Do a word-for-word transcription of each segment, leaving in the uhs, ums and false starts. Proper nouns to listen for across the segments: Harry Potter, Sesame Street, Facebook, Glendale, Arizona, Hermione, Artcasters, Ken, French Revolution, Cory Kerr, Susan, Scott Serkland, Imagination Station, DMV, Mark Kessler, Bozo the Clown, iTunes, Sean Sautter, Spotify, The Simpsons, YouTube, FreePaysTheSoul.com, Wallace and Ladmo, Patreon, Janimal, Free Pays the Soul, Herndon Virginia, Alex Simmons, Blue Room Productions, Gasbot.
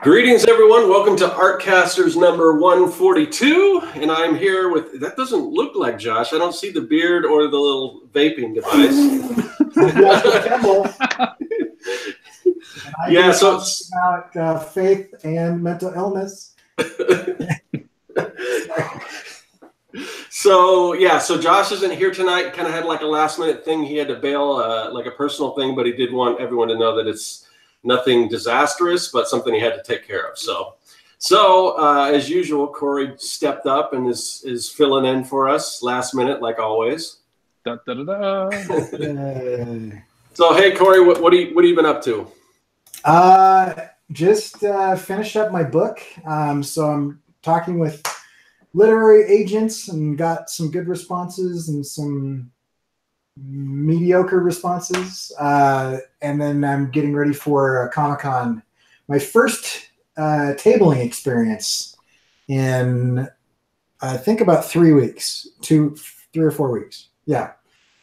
Greetings, everyone. Welcome to Artcasters number one forty-two, and I'm here with, that doesn't look like Josh. I don't see the beard or the little vaping device. Yeah, so it's about uh, faith and mental illness. So, yeah, so Josh isn't here tonight. Kind of had like a last minute thing. He had to bail, uh, like a personal thing, but he did want everyone to know that it's nothing disastrous, but something he had to take care of. So, so uh, as usual, Cory stepped up and is is filling in for us last minute, like always. Da, da, da, da. So, hey, Cory, what what, do you, what have you been up to? Uh, just uh, finished up my book. Um, so I'm talking with literary agents and got some good responses and some mediocre responses, uh, and then I'm getting ready for Comic-Con, my first uh, tabling experience in I think about three weeks, two, three or four weeks. Yeah,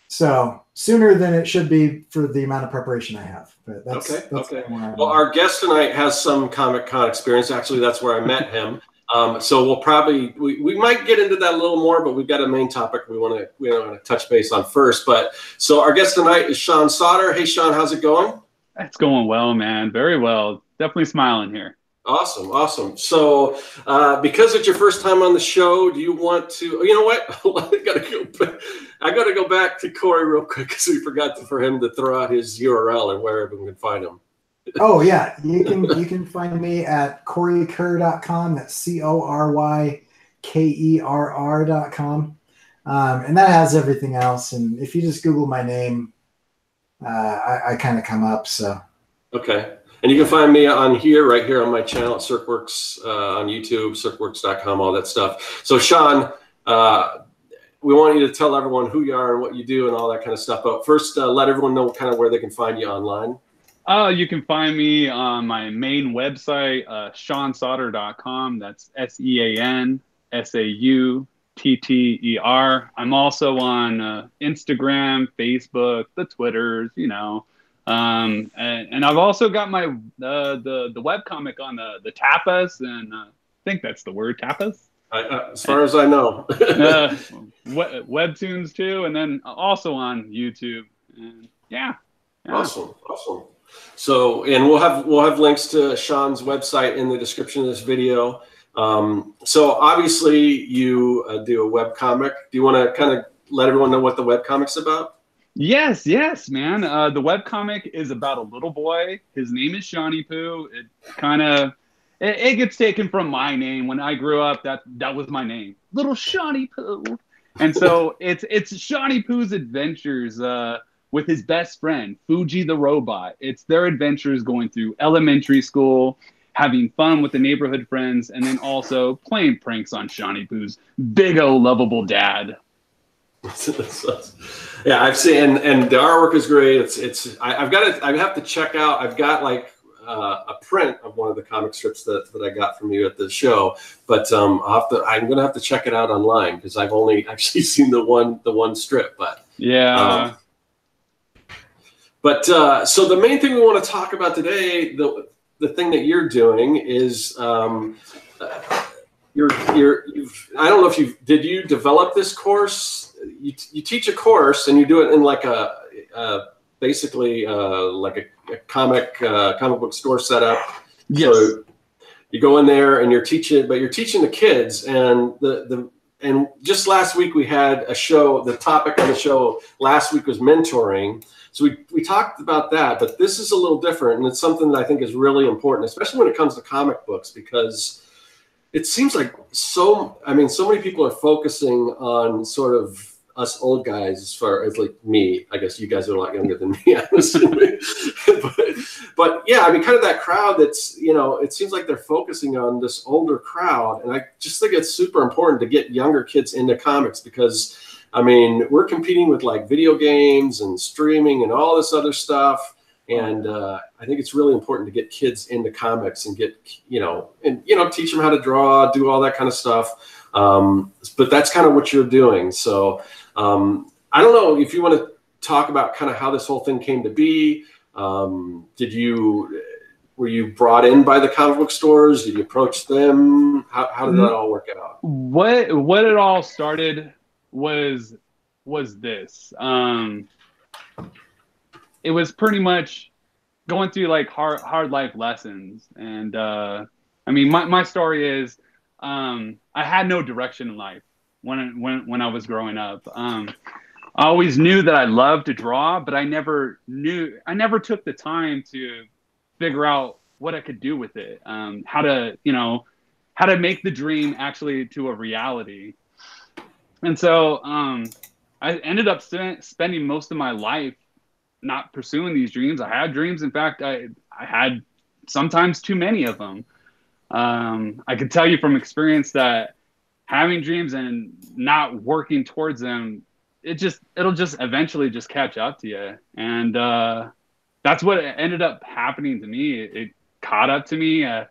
so sooner than it should be for the amount of preparation I have. But that's, okay, that's okay. Well, our guest tonight has some Comic-Con experience. Actually, that's where I met him. Um, so we'll probably we, we might get into that a little more, but we've got a main topic we want to we want to touch base on first. But so our guest tonight is Sean Sautter. Hey, Sean, how's it going? It's going well, man. Very well. Definitely smiling here. Awesome, awesome. So uh, because it's your first time on the show, do you want to? You know what? I gotta go. Back. I gotta go back to Cory real quick because we forgot to, for him to throw out his U R L and where everyone can find him. Oh yeah, you can you can find me at Cory Kerr dot com. That's C O R Y K E R R dot com, um, and that has everything else. And if you just Google my name, uh, I, I kind of come up. So okay, and you can find me on here, right here on my channel, at Serkworks uh, on YouTube, Serkworks dot com, all that stuff. So Sean, uh, we want you to tell everyone who you are and what you do and all that kind of stuff. But first, uh, let everyone know kind of where they can find you online. Uh, you can find me on my main website, uh, Sean Sautter dot com. That's S E A N S A U T T E R. I'm also on uh, Instagram, Facebook, the Twitters, you know. Um, and, and I've also got my uh, the, the webcomic on the, the Tapas, and uh, I think that's the word, Tapas? I, uh, as far and, as I know. uh, we Webtoons, too, and then also on YouTube. And, yeah. yeah. Awesome, awesome. So, and we'll have we'll have links to Sean's website in the description of this video. Um, so, obviously, you uh, do a webcomic. Do you want to kind of let everyone know what the webcomic's about? Yes, yes, man. Uh, the webcomic is about a little boy. His name is Shawnee Poo. It kind of it, it gets taken from my name. When I grew up, that that was my name, Little Shawnee Poo. And so it's it's Shawnee Poo's adventures. Uh, with his best friend, Fuji the Robot. It's their adventures going through elementary school, having fun with the neighborhood friends, and then also playing pranks on Shawnee Poo's big old lovable dad. Yeah, I've seen, and, and the artwork is great. It's, it's, I, I've got to, I have to check out, I've got like uh, a print of one of the comic strips that, that I got from you at the show, but um, I'll have to, I'm going to have to check it out online because I've only actually seen the one, the one strip, but yeah. Um, But uh, so the main thing we want to talk about today, the the thing that you're doing is um, uh, you're you're you've, I don't know if you did you develop this course? You you teach a course and you do it in like a, a basically uh, like a, a comic uh, comic book store setup. Yes. So you go in there and you're teaching, but you're teaching the kids and the the and just last week we had a show. The topic of the show last week was mentoring. So we, we talked about that, but this is a little different, and it's something that I think is really important, especially when it comes to comic books, because it seems like so, I mean, so many people are focusing on sort of us old guys as far as like me. I guess you guys are a lot younger than me, I'm assuming. but, but yeah, I mean, kind of that crowd that's, you know, it seems like they're focusing on this older crowd, and I just think it's super important to get younger kids into comics because – I mean, we're competing with like video games and streaming and all this other stuff. And uh, I think it's really important to get kids into comics and get, you know, and, you know, teach them how to draw, do all that kind of stuff. Um, but that's kind of what you're doing. So um, I don't know if you want to talk about kind of how this whole thing came to be. Um, did you, Were you brought in by the comic book stores? Did you approach them? How, how did that all work out? What what it all started was was this. Um, it was pretty much going through like hard hard life lessons, and uh, I mean, my my story is um, I had no direction in life when when when I was growing up. Um, I always knew that I loved to draw, but I never knew I never took the time to figure out what I could do with it, um, how to, you know, how to make the dream actually to a reality. And so um, I ended up st- spending most of my life not pursuing these dreams. I had dreams. In fact, I, I had sometimes too many of them. Um, I could tell you from experience that having dreams and not working towards them, it just, it'll just eventually just catch up to you. And, uh, that's what ended up happening to me. It, it caught up to me. Uh,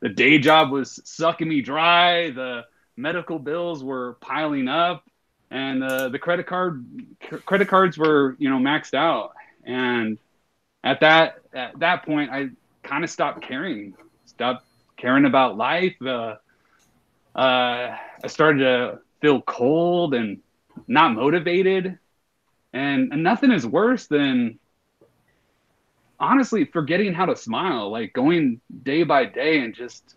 the day job was sucking me dry. The medical bills were piling up, and uh, the credit card c- credit cards were, you know, maxed out. And at that at that point, I kind of stopped caring, stopped caring about life. Uh, uh, I started to feel cold and not motivated, and, and nothing is worse than, honestly, forgetting how to smile, like going day by day and just,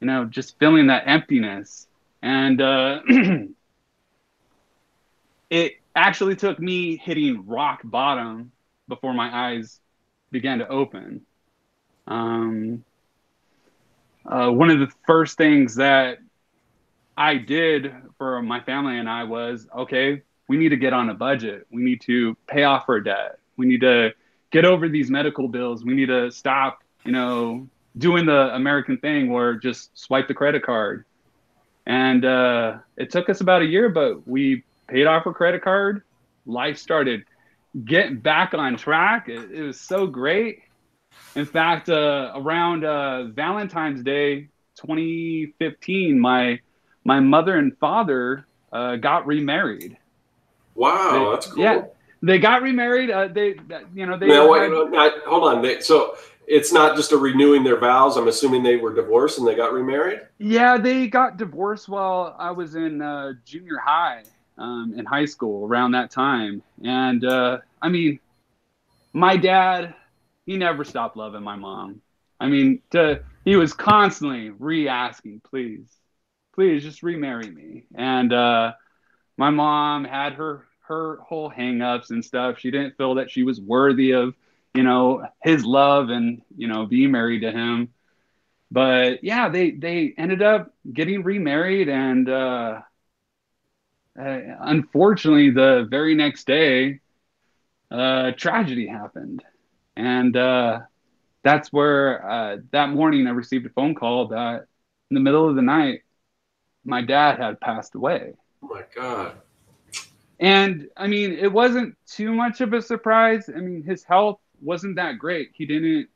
you know, just feeling that emptiness. And uh, it actually took me hitting rock bottom before my eyes began to open. Um, uh, one of the first things that I did for my family and I was, okay, we need to get on a budget. We need to pay off our debt. We need to get over these medical bills. We need to stop, you know, doing the American thing where just swipe the credit card. And uh, it took us about a year, but we paid off our credit card. Life started getting back on track. It, it was so great. In fact, uh, around uh, Valentine's Day twenty fifteen, my my mother and father uh, got remarried. Wow, they, that's cool. Yeah. They got remarried. Uh, they, you know, they. Now, wait, no, not, hold on. They, so it's not just a renewing their vows. I'm assuming they were divorced and they got remarried. Yeah, they got divorced while I was in uh, junior high, um, in high school around that time. And uh, I mean, my dad, he never stopped loving my mom. I mean, to, he was constantly re-asking, please, please, just remarry me. And uh, my mom had her. her whole hang-ups and stuff. She didn't feel that she was worthy of, you know, his love and, you know, being married to him. But yeah, they, they ended up getting remarried. And uh, uh, unfortunately, the very next day, uh, tragedy happened. And uh, that's where uh, that morning I received a phone call that in the middle of the night, my dad had passed away. Oh my God. And I mean, it wasn't too much of a surprise. I mean, his health wasn't that great. He didn't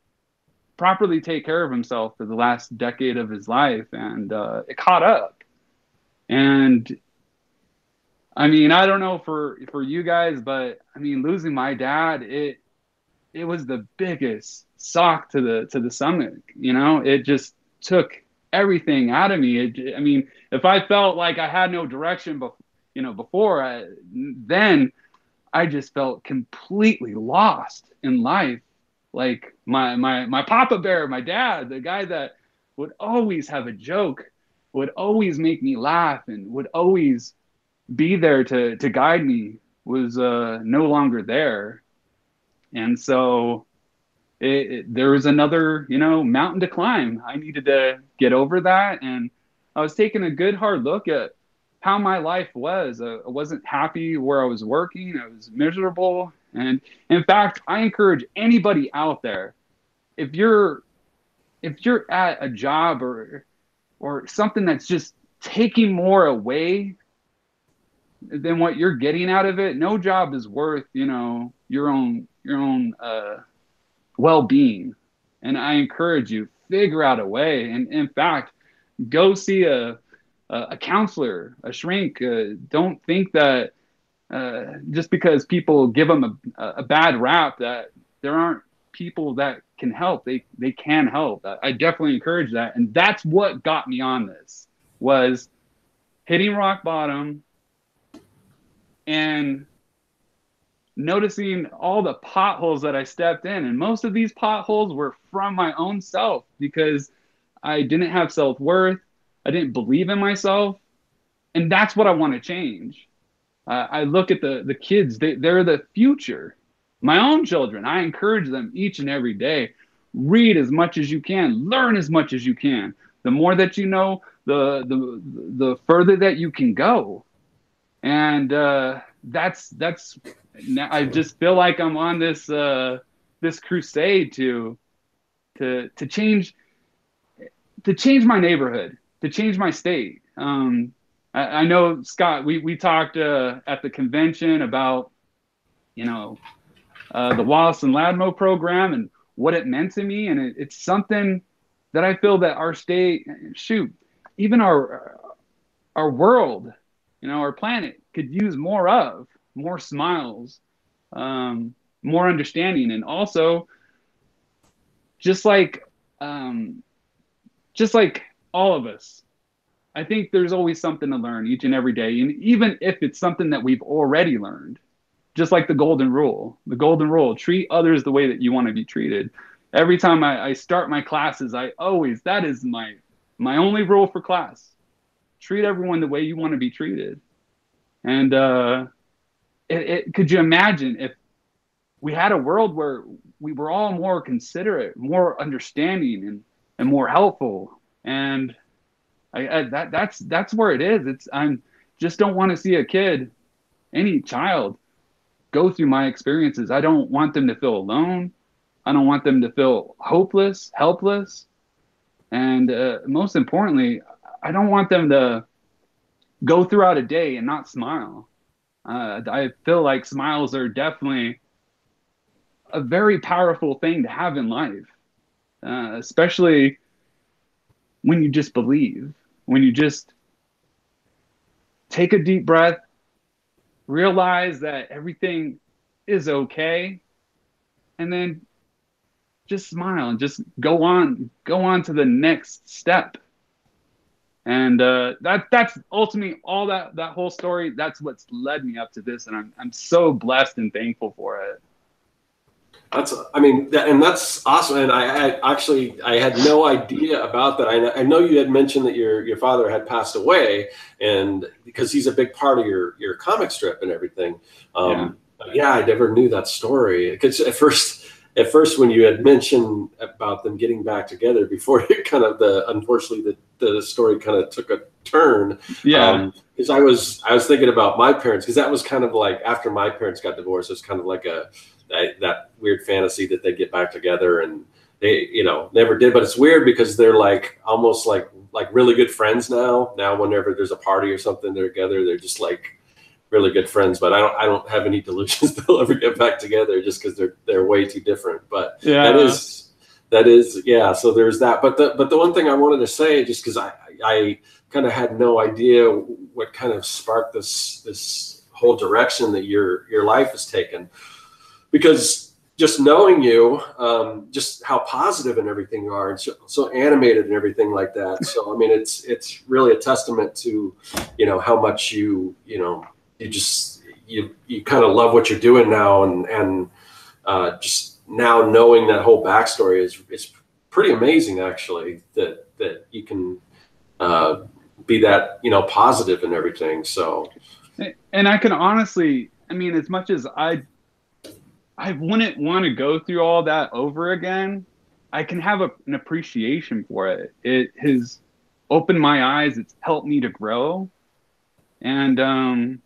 properly take care of himself for the last decade of his life, and uh, it caught up. And I mean, I don't know for, for you guys, but I mean, losing my dad, it it was the biggest sock to the to the stomach. You know, it just took everything out of me. It, I mean, if I felt like I had no direction before. You know, before I, then I just felt completely lost in life. Like my, my, my Papa Bear, my dad, the guy that would always have a joke, would always make me laugh and would always be there to, to guide me, was uh, no longer there. And so it, it, there was another, you know, mountain to climb. I needed to get over that. And I was taking a good hard look at how my life was. Uh, I wasn't happy where I was working. I was miserable. And in fact, I encourage anybody out there, if you're, if you're at a job or, or something that's just taking more away than what you're getting out of it, no job is worth, you know, your own, your own uh, well-being. And I encourage you, figure out a way. And in fact, go see a, a counselor, a shrink. Uh, don't think that uh, just because people give them a, a bad rap that there aren't people that can help, they they can help. I definitely encourage that, and that's what got me on this, was hitting rock bottom and noticing all the potholes that I stepped in. And most of these potholes were from my own self, because I didn't have self-worth. I didn't believe in myself. And that's what I want to change. Uh, I look at the, the kids, they, they're the future. My own children, I encourage them each and every day. Read as much as you can. Learn as much as you can. The more that you know, the the, the further that you can go. And uh, that's, that's, I just feel like I'm on this, uh, this crusade to, to, to change, to change my neighborhood, to change my state. Um, I, I know, Scott, we, we talked uh, at the convention about, you know, uh, the Wallace and Ladmo program and what it meant to me. And it, it's something that I feel that our state, shoot, even our, our world, you know, our planet could use more of, more smiles, um, more understanding. And also just like, um, just like all of us, I think there's always something to learn each and every day. And even if it's something that we've already learned, just like the golden rule, the golden rule, treat others the way that you want to be treated. Every time I, I start my classes, I always, that is my, my only rule for class. Treat everyone the way you want to be treated. And uh, it, it, could you imagine if we had a world where we were all more considerate, more understanding, and, and more helpful? And I, I, that that's that's where it is. It's I'm just don't want to see a kid, any child, go through my experiences. I don't want them to feel alone. I don't want them to feel hopeless, helpless, and uh, most importantly, I don't want them to go throughout a day and not smile. Uh, I feel like smiles are definitely a very powerful thing to have in life, uh, especially when you just believe, when you just take a deep breath, realize that everything is okay, and then just smile and just go on, go on to the next step. And uh, that that's ultimately all that, that whole story. That's what's led me up to this. And I'm, I'm so blessed and thankful for it. That's, I mean, that, and that's awesome. And I, I actually, I had no idea about that. I, I know you had mentioned that your, your father had passed away, and because he's a big part of your, your comic strip and everything. Um, yeah. yeah, I never knew that story. Because at first, at first when you had mentioned about them getting back together before it kind of the, unfortunately the, the story kind of took a turn. Yeah. Because um, I was I was thinking about my parents, because that was kind of like after my parents got divorced, it's kind of like a that, that weird fantasy that they get back together, and they, you know, never did. But it's weird because they're like almost like like really good friends now. Now whenever there's a party or something, they're together. They're just like really good friends. But I don't I don't have any delusions they'll ever get back together, just because they're they're way too different. But yeah, that is. That is, yeah, so there's that. But the but the one thing I wanted to say, just because I, I kind of had no idea what kind of sparked this this whole direction that your your life has taken, because just knowing you, um, just how positive and everything you are, and so, so animated and everything like that. So I mean, it's it's really a testament to, you know, how much you you know you just you you kind of love what you're doing now, and and uh, just. Now knowing that whole backstory is it's pretty amazing, actually, that that you can uh, be that, you know, positive and everything. So, and I can honestly, I mean, as much as I I wouldn't want to go through all that over again, I can have a, an appreciation for it. It has opened my eyes. It's helped me to grow, and um,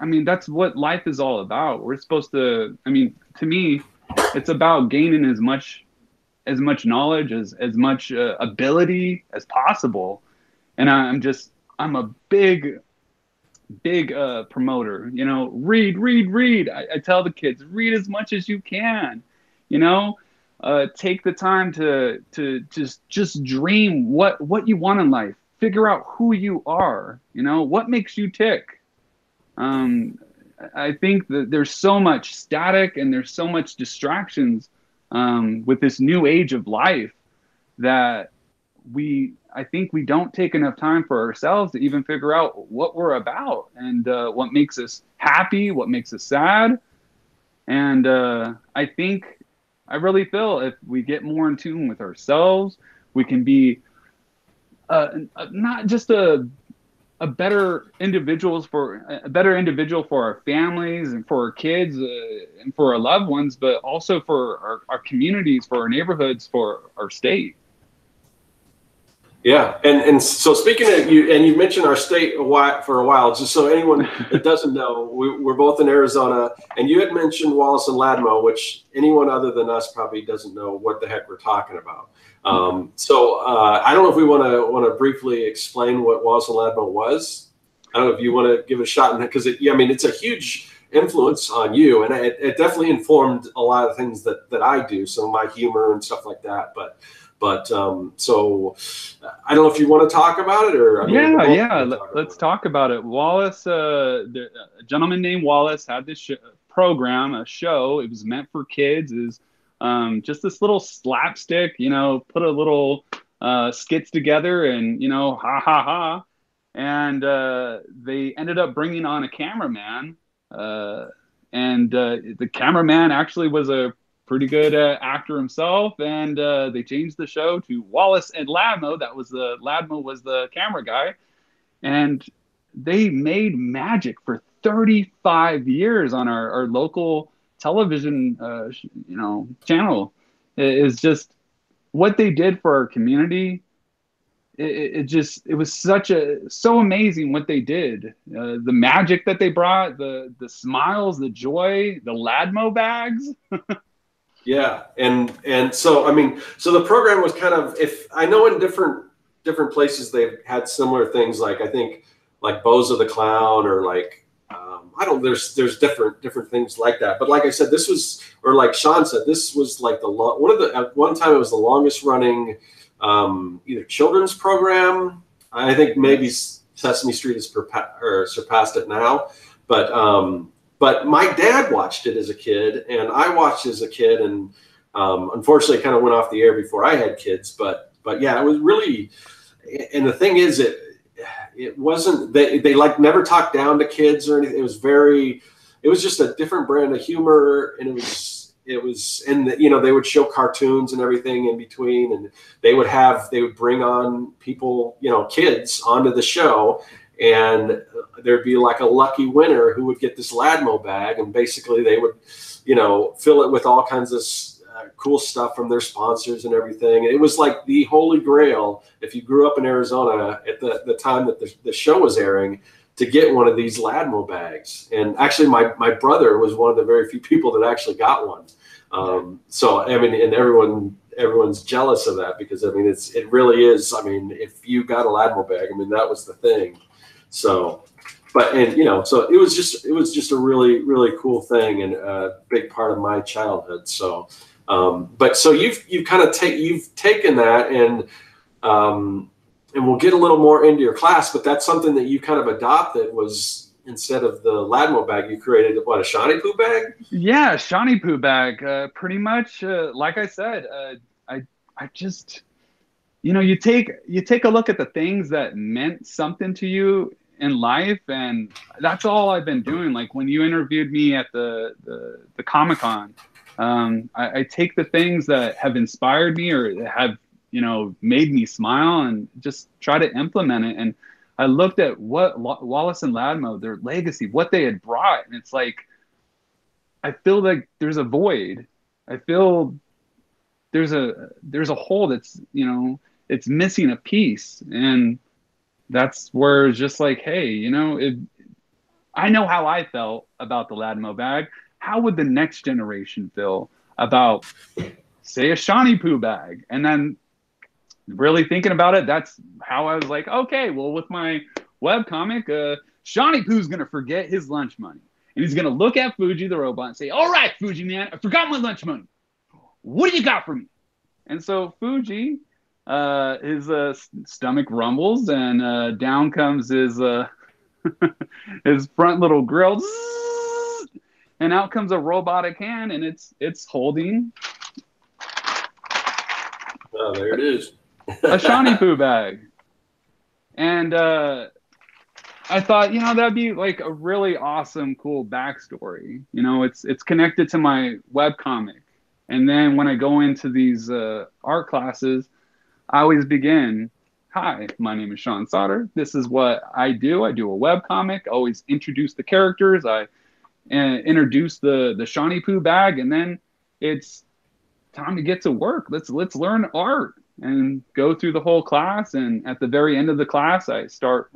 I mean, that's what life is all about. We're supposed to. I mean, to me, it's about gaining as much as much knowledge, as, as much uh, ability as possible. And I'm just, I'm a big, big uh, promoter, you know, read, read, read. I, I tell the kids, read as much as you can, you know, uh, take the time to, to just, just dream what, what you want in life, figure out who you are, you know, what makes you tick. Um, I think that there's so much static and there's so much distractions um, with this new age of life that we, I think we don't take enough time for ourselves to even figure out what we're about and uh, what makes us happy, what makes us sad. And uh, I think, I really feel if we get more in tune with ourselves, we can be uh, not just a a better individuals for a better individual for our families and for our kids uh, and for our loved ones, but also for our, our communities, for our neighborhoods, for our state. Yeah, and and so speaking of you, and you mentioned our state a while, for a while, just so anyone that doesn't know, we, we're both in Arizona, and you had mentioned Wallace and Ladmo, which anyone other than us probably doesn't know what the heck we're talking about. Um, so uh, I don't know if we want to want to briefly explain what Wallace and Ladmo was. I don't know if you want to give it a shot in that, because yeah, I mean it's a huge influence on you, and it, it definitely informed a lot of things that that I do, some of my humor and stuff like that. But but um, so I don't know if you want to talk about it or I mean, yeah yeah talk let's about talk about it. Wallace, uh, the, a gentleman named Wallace had this sh program, a show. It was meant for kids. Is Um, just this little slapstick, you know, put a little uh, skits together and, you know, ha, ha, ha. And uh, they ended up bringing on a cameraman. Uh, and uh, the cameraman actually was a pretty good uh, actor himself. And uh, they changed the show to Wallace and Ladmo. That was the, Ladmo was the camera guy. And they made magic for thirty-five years on our, our local television, uh, you know, channel. Is just what they did for our community. It, it just, it was such a, so amazing what they did. Uh, the magic that they brought, the, the smiles, the joy, the Ladmo bags. Yeah. And, and so, I mean, so the program was kind of, if I know in different, different places, they've had similar things. Like, I think like Bozo the Clown or like, Um, I don't, there's, there's different, different things like that. But like I said, this was, or like Sean said, this was like the long, one of the, at one time it was the longest running, um, either children's program. I think maybe Sesame Street has or surpassed it now, but, um, but my dad watched it as a kid and I watched it as a kid. And, um, unfortunately kind of went off the air before I had kids, but, but yeah, it was really, and the thing is it, it wasn't they, they like never talked down to kids or anything. It was very, it was just a different brand of humor. And it was, it was, and the, you know, they would show cartoons and everything in between, and they would have, they would bring on people, you know, kids onto the show, and there'd be like a lucky winner who would get this Ladmo bag. And basically they would, you know, fill it with all kinds of Uh, cool stuff from their sponsors and everything. And it was like the holy grail if you grew up in Arizona at the, the time that the, the show was airing, to get one of these Ladmo bags. And actually my, my brother was one of the very few people that actually got one. Um, so, I mean, and everyone, everyone's jealous of that because I mean, it's, it really is. I mean, if you got a Ladmo bag, I mean, that was the thing. So, but, and you know, so it was just, it was just a really, really cool thing and a big part of my childhood. So, Um, but so you've, you've kind of take, you've taken that and, um, and we'll get a little more into your class, but that's something that you kind of adopted was instead of the Ladmo bag, you created what, a Shawnee Poo bag? Yeah. Shawnee Poo bag. Uh, pretty much, uh, like I said, uh, I, I just, you know, you take, you take a look at the things that meant something to you in life. And that's all I've been doing. Like when you interviewed me at the, the, the Comic-Con, Um, I, I take the things that have inspired me or have, you know, made me smile and just try to implement it. And I looked at what Lo Wallace and Ladmo, their legacy, what they had brought. And it's like, I feel like there's a void. I feel there's a, there's a hole that's, you know, it's missing a piece. And that's where it's just like, hey, you know, it, I know how I felt about the Ladmo bag. How would the next generation feel about, say, a Shawnee Poo bag? And then really thinking about it, that's how I was like, okay, well, with my webcomic, uh, Shawnee Poo's going to forget his lunch money. And he's going to look at Fuji the Robot and say, all right, Fuji, man, I forgot my lunch money. What do you got for me? And so Fuji, uh, his uh, stomach rumbles, and uh, down comes his, uh, his front little grill. And out comes a robotic hand, and it's it's holding Oh, there it is. A Shawnee Poo bag. And uh, I thought, you know, that'd be like a really awesome, cool backstory. You know, it's it's connected to my webcomic. And then when I go into these uh, art classes, I always begin, hi, my name is Sean Sautter. This is what I do. I do a webcomic. I always introduce the characters. I uh, introduce the, the Shawnee Poo bag. And then it's time to get to work. Let's, let's learn art and go through the whole class. And at the very end of the class, I start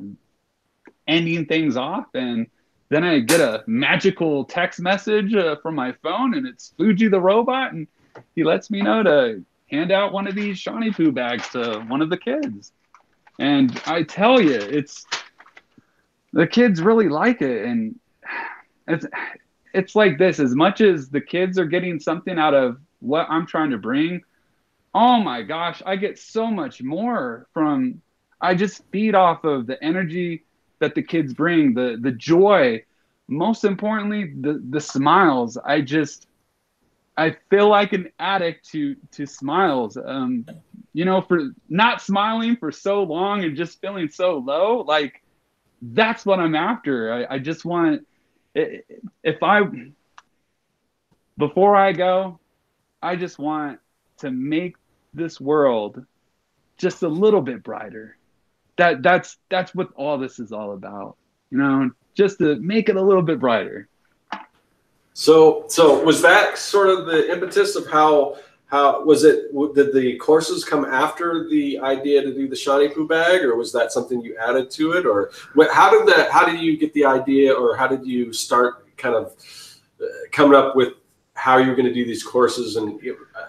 ending things off, and then I get a magical text message uh, from my phone, and it's Fuji the Robot, and he lets me know to hand out one of these Shawnee Poo bags to one of the kids. And I tell you, it's the kids really like it, and it's it's like this. As much as the kids are getting something out of what I'm trying to bring, oh my gosh, I get so much more from. I just feed off of the energy that the kids bring, the the joy, most importantly, the the smiles. I just, I feel like an addict to to smiles. Um, you know, for not smiling for so long and just feeling so low, like that's what I'm after. I, I just want, if I, before I go, I just want to make this world just a little bit brighter. That that's that's what all this is all about, you know, just to make it a little bit brighter. So so was that sort of the impetus of how how was it? Did the courses come after the idea to do the Shawnee Poo bag, or was that something you added to it, or how did that? How did you get the idea, or how did you start kind of coming up with how you're going to do these courses and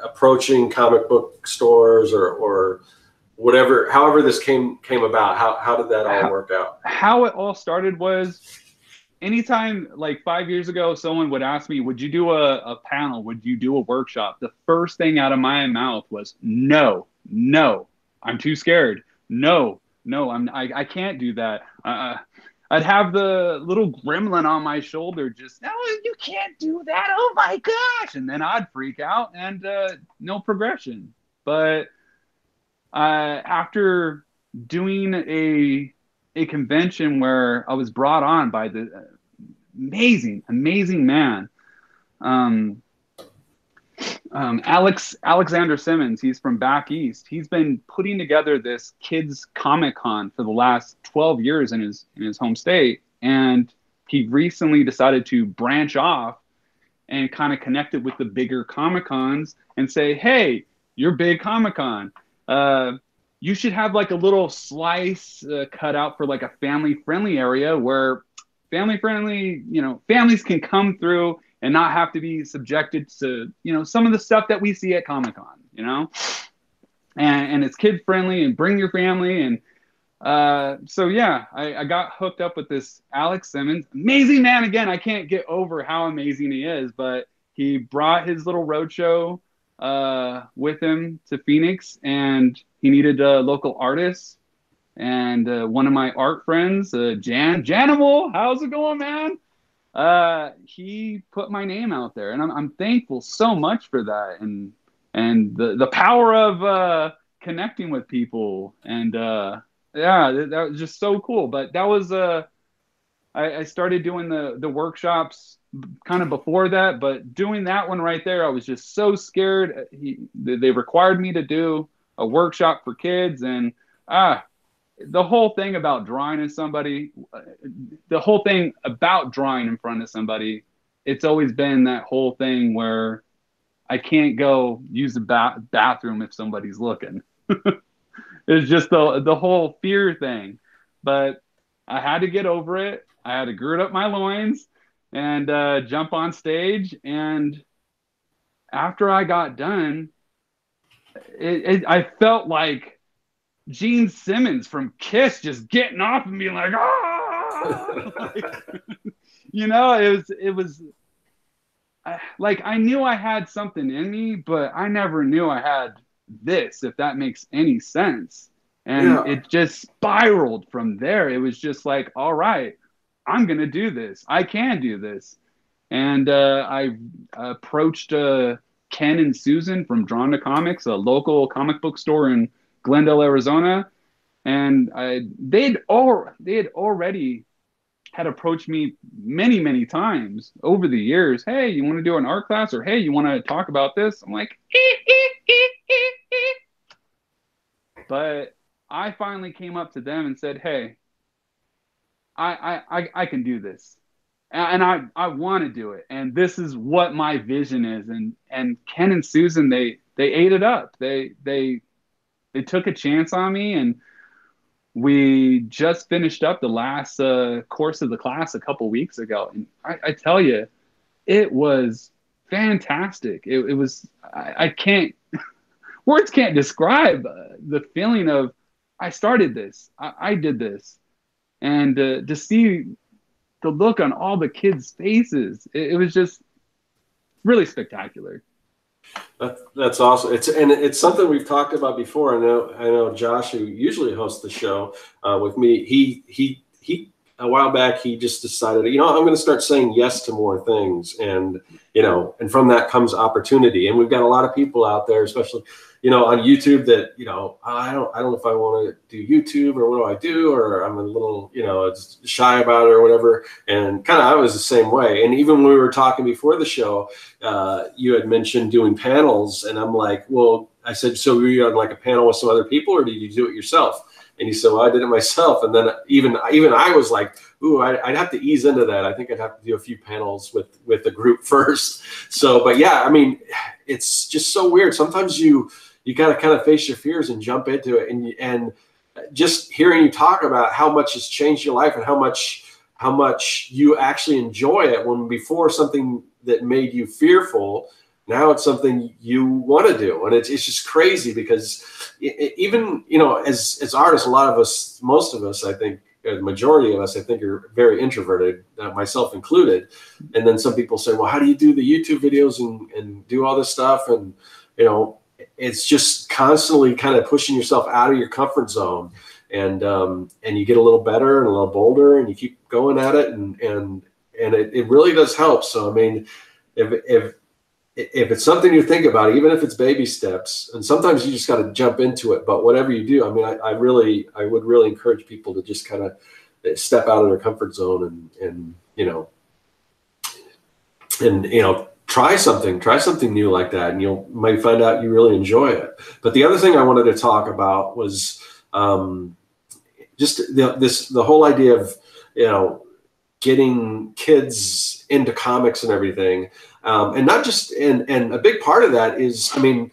approaching comic book stores or or whatever, however this came came about, how how did that all how, work out? How it all started was, anytime like five years ago, someone would ask me, would you do a, a panel? Would you do a workshop? The first thing out of my mouth was, no, no, I'm too scared. No, no, I'm, I, I can't do that. Uh, I'd have the little gremlin on my shoulder just, no, you can't do that. Oh my gosh. And then I'd freak out and uh, no progression. But Uh, after doing a a convention where I was brought on by the amazing, amazing man, um, um, Alex Alexander Simmons. He's from back east. He's been putting together this kids Comic-Con for the last twelve years in his in his home state, and he recently decided to branch off and kind of connect it with the bigger Comic-Cons and say, "Hey, you're big Comic-Con. Uh, you should have like a little slice uh, cut out for like a family-friendly area where family-friendly, you know, families can come through and not have to be subjected to, you know, some of the stuff that we see at Comic-Con, you know, and, and it's kid-friendly and bring your family." And uh, so, yeah, I, I got hooked up with this Alex Simmons, amazing man. Again, I can't get over how amazing he is, but he brought his little roadshow uh with him to Phoenix, and he needed a uh, local artist, and uh, one of my art friends, uh, Jan Janimal, how's it going, man? Uh he put my name out there, and I'm, I'm thankful so much for that, and and the the power of uh connecting with people, and uh yeah, that, that was just so cool. But that was uh I, I started doing the the workshops kind of before that, but doing that one right there, I was just so scared. He, they required me to do a workshop for kids, and ah, the whole thing about drawing in somebody, the whole thing about drawing in front of somebody, it's always been that whole thing where I can't go use the ba- bathroom if somebody's looking. It's just the the whole fear thing, but I had to get over it. I had to gird up my loins and uh, jump on stage. And after I got done, it, it, I felt like Gene Simmons from Kiss just getting off and being like, ah! Like, you know, it was, it was I, like, I knew I had something in me, but I never knew I had this, if that makes any sense. And yeah, it just spiraled from there. It was just like, all right, I'm going to do this. I can do this. And uh, I approached uh, Ken and Susan from Drawn to Comics, a local comic book store in Glendale, Arizona. And I, they'd all, they had already had approached me many, many times over the years. Hey, you want to do an art class? Or, hey, you want to talk about this? I'm like, ee, ee, ee, ee, ee. But I finally came up to them and said, hey, I, I, I, I can do this. And I, I want to do it. And this is what my vision is. And, and Ken and Susan, they, they ate it up. They, they, they took a chance on me. And we just finished up the last uh, course of the class a couple weeks ago. And I, I tell you, it was fantastic. It, it was, I, I can't, words can't describe uh, the feeling of, I started this, I, I did this. And uh, to see the look on all the kids' faces, it, it was just really spectacular. That, that's awesome. It's and it's something we've talked about before. I know I know Josh, who usually hosts the show uh, with me, he he he a while back he just decided, you know, I'm going to start saying yes to more things, and you know, and from that comes opportunity. And we've got a lot of people out there, especially, you know, on YouTube that, you know, I don't, I don't know if I want to do YouTube or what do I do, or I'm a little, you know, shy about it or whatever. And kind of, I was the same way. And even when we were talking before the show, uh, you had mentioned doing panels, and I'm like, well, I said, so were you on like a panel with some other people, or did you do it yourself? And you said, well, I did it myself. And then even, even I was like, ooh, I, I'd have to ease into that. I think I'd have to do a few panels with, with the group first. So, but yeah, I mean, it's just so weird. Sometimes you, you got to kind of face your fears and jump into it. And, and just hearing you talk about how much has changed your life and how much, how much you actually enjoy it, when before something that made you fearful, now it's something you want to do. And it's, it's just crazy because it, it, even, you know, as, as artists, a lot of us, most of us, I think, the majority of us, I think, are very introverted, uh, myself included. And then some people say, well, how do you do the YouTube videos and, and do all this stuff? And, you know, it's just constantly kind of pushing yourself out of your comfort zone, and um, and you get a little better and a little bolder, and you keep going at it, and and and it, it really does help. So I mean, if if if it's something you think about, even if it's baby steps, and sometimes you just got to jump into it. But whatever you do, I mean, I, I really I would really encourage people to just kind of step out of their comfort zone and and you know and you know. Try something, try something new like that, and you'll might find out you really enjoy it. But the other thing I wanted to talk about was um, just the, this the whole idea of, you know, getting kids into comics and everything, um, and not just and and a big part of that is, I mean,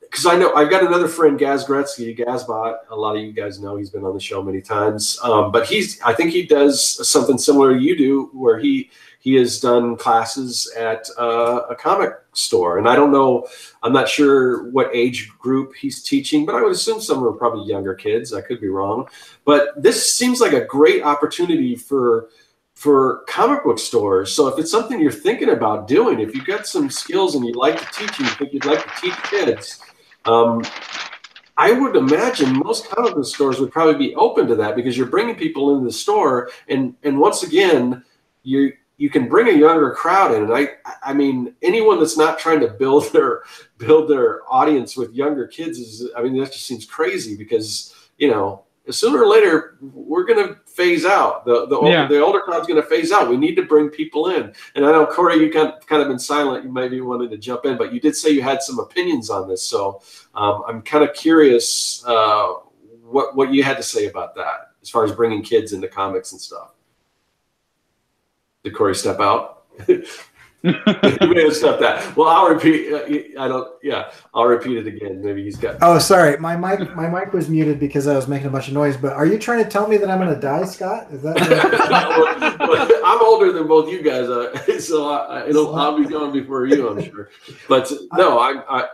because I know I've got another friend, Gaz Gretzky, Gasbot. A lot of you guys know he's been on the show many times, um, but he's I think he does something similar to you do, where he. He has done classes at uh, a comic store, and I don't know, I'm not sure what age group he's teaching, but I would assume some are probably younger kids. I could be wrong, but this seems like a great opportunity for for comic book stores. So if it's something you're thinking about doing, if you've got some skills and you like to teach, and you think you'd like to teach kids, um, I would imagine most comic book stores would probably be open to that, because you're bringing people into the store, and and once again, you. You can bring a younger crowd in, and I, I mean, anyone that's not trying to build their, build their audience with younger kids is, I mean, that just seems crazy, because, you know, sooner or later we're going to phase out. The the, yeah. older, the older crowd's going to phase out. We need to bring people in. And I know, Cory, you kind kind of been silent. You maybe wanted to jump in, but you did say you had some opinions on this, so um, I'm kind of curious uh, what what you had to say about that, as far as bringing kids into comics and stuff. Did Cory step out? You may have stepped out. Well, I'll repeat. I don't. Yeah, I'll repeat it again. Maybe he's got. Oh, sorry. My mic. My mic was muted because I was making a bunch of noise. But are you trying to tell me that I'm going to die, Scott? Is that? Right? well, well, I'm older than both you guys, uh, so I, it'll, I'll be gone before you, I'm sure. But no, I. I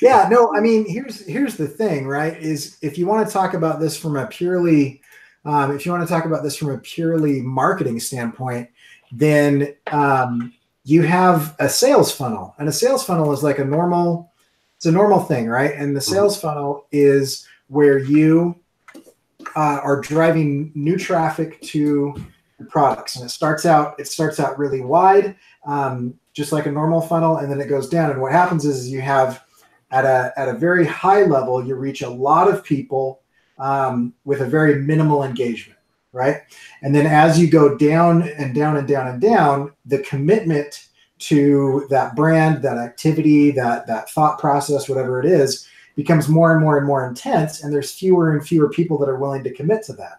yeah. No. I mean, here's here's the thing, right? Is if you want to talk about this from a purely Um, if you want to talk about this from a purely marketing standpoint, then um, you have a sales funnel, and a sales funnel is like a normal, it's a normal thing, right? And the sales funnel is where you uh, are driving new traffic to your products, and it starts out, it starts out really wide. um, just like a normal funnel, and then it goes down. And what happens is you have at a, at a very high level, you reach a lot of people um, with a very minimal engagement, right? And then as you go down and down and down and down, the commitment to that brand, that activity, that, that thought process, whatever it is, becomes more and more and more intense, and there's fewer and fewer people that are willing to commit to that.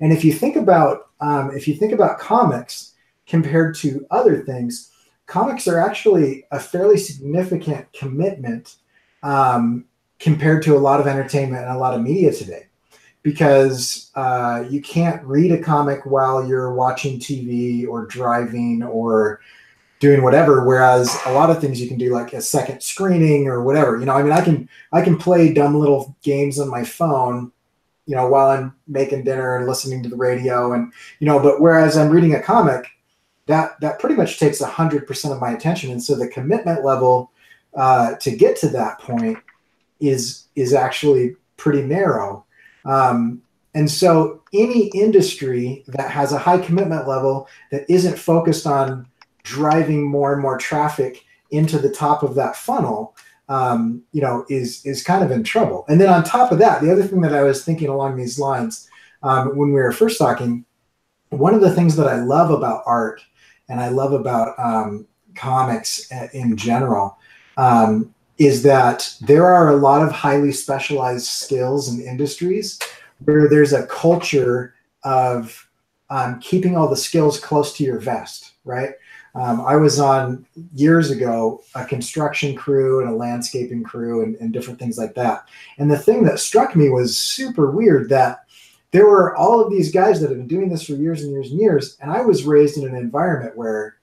And if you think about um, if you think about comics compared to other things, comics are actually a fairly significant commitment um, compared to a lot of entertainment and a lot of media today, because uh, you can't read a comic while you're watching T V or driving or doing whatever, whereas a lot of things you can do like a second screening or whatever. You know, I mean, I can I can play dumb little games on my phone, you know, while I'm making dinner and listening to the radio, and you know, but whereas I'm reading a comic, that that pretty much takes a hundred percent of my attention, and so the commitment level uh, to get to that point is is actually pretty narrow. Um, And so any industry that has a high commitment level that isn't focused on driving more and more traffic into the top of that funnel, um, you know, is is kind of in trouble. And then on top of that, the other thing that I was thinking along these lines um, when we were first talking, one of the things that I love about art and I love about um, comics in general um, is that there are a lot of highly specialized skills and industries where there's a culture of um, keeping all the skills close to your vest, right? Um, I was on, years ago, a construction crew and a landscaping crew and, and different things like that. And the thing that struck me was super weird that there were all of these guys that have been doing this for years and years and years, and I was raised in an environment where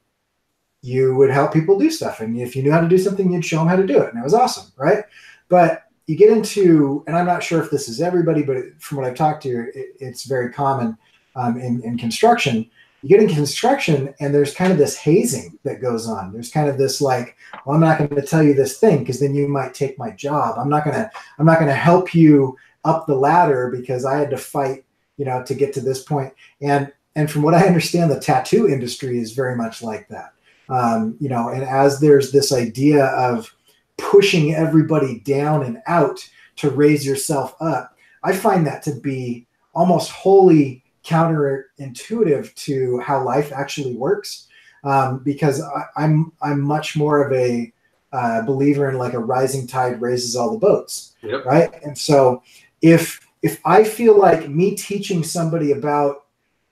you would help people do stuff. And if you knew how to do something, you'd show them how to do it. And it was awesome, right? But you get into, and I'm not sure if this is everybody, but from what I've talked to, it, it's very common um, in, in construction. You get in construction and there's kind of this hazing that goes on. There's kind of this like, well, I'm not going to tell you this thing because then you might take my job. I'm not going to, I'm not going to help you up the ladder because I had to fight, you know, to get to this point. And, and from what I understand, the tattoo industry is very much like that. Um, you know, and as there's this idea of pushing everybody down and out to raise yourself up, I find that to be almost wholly counterintuitive to how life actually works, um, because I, I'm I'm much more of a uh, believer in like a rising tide raises all the boats, yep. Right? And so if if I feel like me teaching somebody about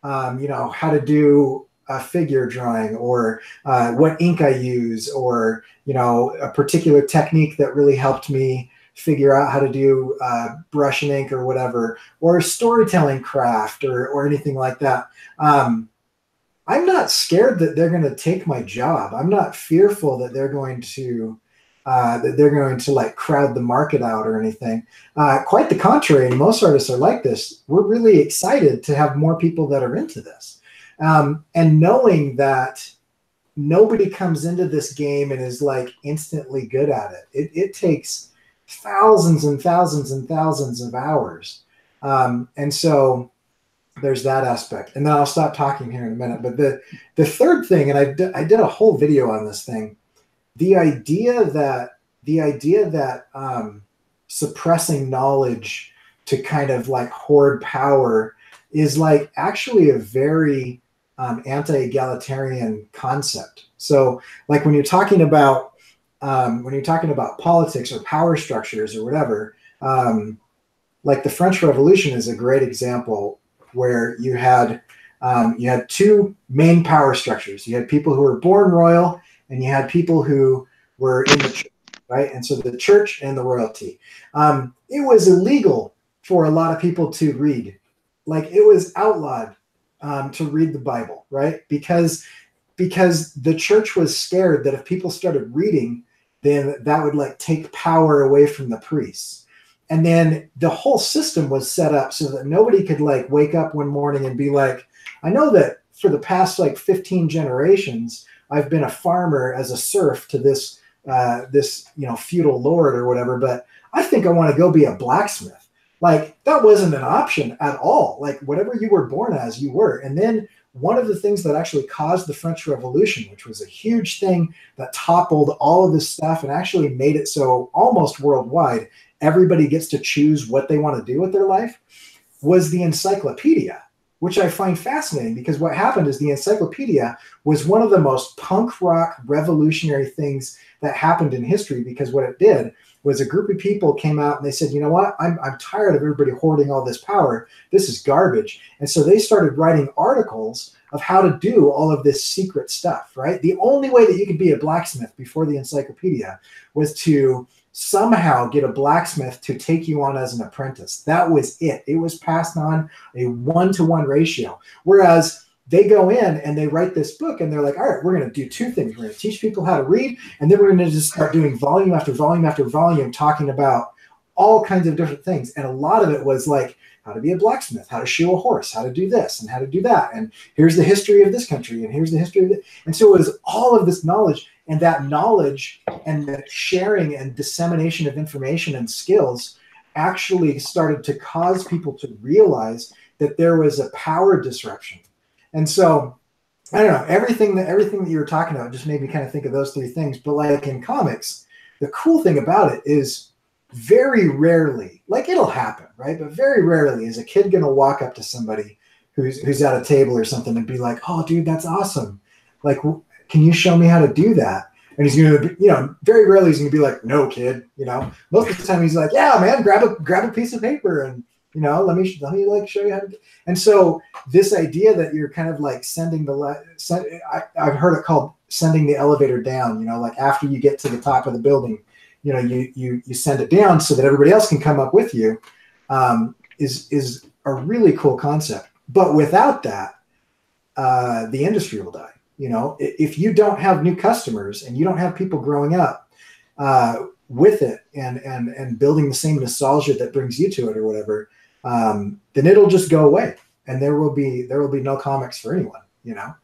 um, you know how to do a figure drawing or uh, what ink I use or, you know, a particular technique that really helped me figure out how to do uh, brush and ink or whatever, or a storytelling craft or, or anything like that. Um, I'm not scared that they're going to take my job. I'm not fearful that they're going to, uh, that they're going to like crowd the market out or anything. Uh, quite the contrary, and most artists are like this. We're really excited to have more people that are into this. Um, and knowing that nobody comes into this game and is like instantly good at it. It, it takes thousands and thousands and thousands of hours. Um, and so there's that aspect. And then I'll stop talking here in a minute. But the, the third thing, and I, d I did a whole video on this thing, the idea that, the idea that um, suppressing knowledge to kind of like hoard power is like actually a very um, anti-egalitarian concept. So like when you're talking about, um, when you're talking about politics or power structures or whatever, um, like the French Revolution is a great example where you had, um, you had two main power structures. You had people who were born royal and you had people who were in the church, right? And so the church and the royalty. Um, it was illegal for a lot of people to read. Like it was outlawed um, to read the Bible, right? Because, because the church was scared that if people started reading, then that would like take power away from the priests. And then the whole system was set up so that nobody could like wake up one morning and be like, I know that for the past like fifteen generations, I've been a farmer as a serf to this, uh, this, you know, feudal lord or whatever, but I think I want to go be a blacksmith. Like that wasn't an option at all. Like whatever you were born as, you were. And then one of the things that actually caused the French Revolution, which was a huge thing that toppled all of this stuff and actually made it so almost worldwide, everybody gets to choose what they want to do with their life, was the encyclopedia, which I find fascinating because what happened is the encyclopedia was one of the most punk rock revolutionary things that happened in history, because what it did was a group of people came out and they said, you know what, I'm, I'm tired of everybody hoarding all this power. This is garbage. And so they started writing articles of how to do all of this secret stuff, right? The only way that you could be a blacksmith before the encyclopedia was to somehow get a blacksmith to take you on as an apprentice. That was it. It was passed on a one-to-one ratio. Whereas they go in and they write this book and they're like, all right, we're going to do two things. We're going to teach people how to read, and then we're going to just start doing volume after volume after volume, talking about all kinds of different things. And a lot of it was like how to be a blacksmith, how to shoe a horse, how to do this and how to do that. And here's the history of this country and here's the history of it. And so it was all of this knowledge. And that knowledge and the sharing and dissemination of information and skills actually started to cause people to realize that there was a power disruption. And so, I don't know, everything that everything that you were talking about just made me kind of think of those three things. But like in comics, the cool thing about it is very rarely, like it'll happen, right? But very rarely is a kid going to walk up to somebody who's, who's at a table or something and be like, oh, dude, that's awesome. Like, can you show me how to do that? And he's going to, you know, very rarely he's going to be like, no, kid, you know, most of the time he's like, yeah, man, grab a, grab a piece of paper and, you know, let me, let me like show you how to do. And so this idea that you're kind of like sending the, le- send, I, I've heard it called sending the elevator down, you know, like after you get to the top of the building, you know, you, you, you send it down so that everybody else can come up with you, um, is, is a really cool concept. But without that, uh, the industry will die. You know, if you don't have new customers and you don't have people growing up uh, with it and, and, and building the same nostalgia that brings you to it or whatever, um, then it'll just go away and there will be, there will be no comics for anyone, you know,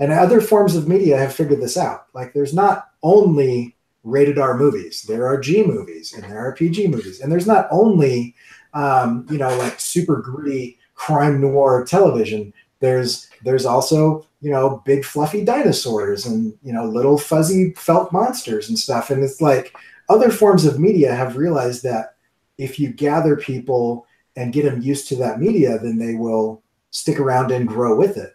and other forms of media have figured this out. Like there's not only rated R movies, there are G movies and there are P G movies. And there's not only, um, you know, like super gritty crime noir television. There's, there's also, you know, big fluffy dinosaurs and, you know, little fuzzy felt monsters and stuff. And it's like other forms of media have realized that if you gather people and get them used to that media, then they will stick around and grow with it.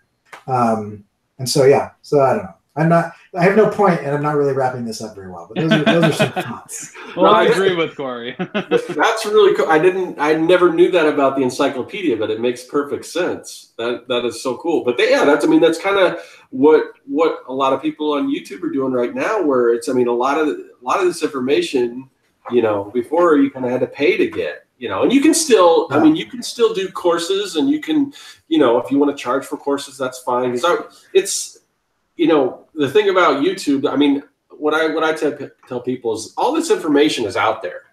Um, and so, yeah, so I don't know. I'm not, I have no point and I'm not really wrapping this up very well, but those are, those are some thoughts. Well, no, I agree with Cory. That's really cool. I didn't, I never knew that about the encyclopedia, but it makes perfect sense. That, that is so cool. But they, yeah, that's, I mean, that's kind of what, what a lot of people on YouTube are doing right now, where it's, I mean, a lot of, a lot of this information, you know, before you kind of had to pay to get. You know, and you can still, I mean, you can still do courses and you can, you know, if you want to charge for courses, that's fine. Because it's, you know, the thing about YouTube, I mean, what I what I t- tell people is all this information is out there.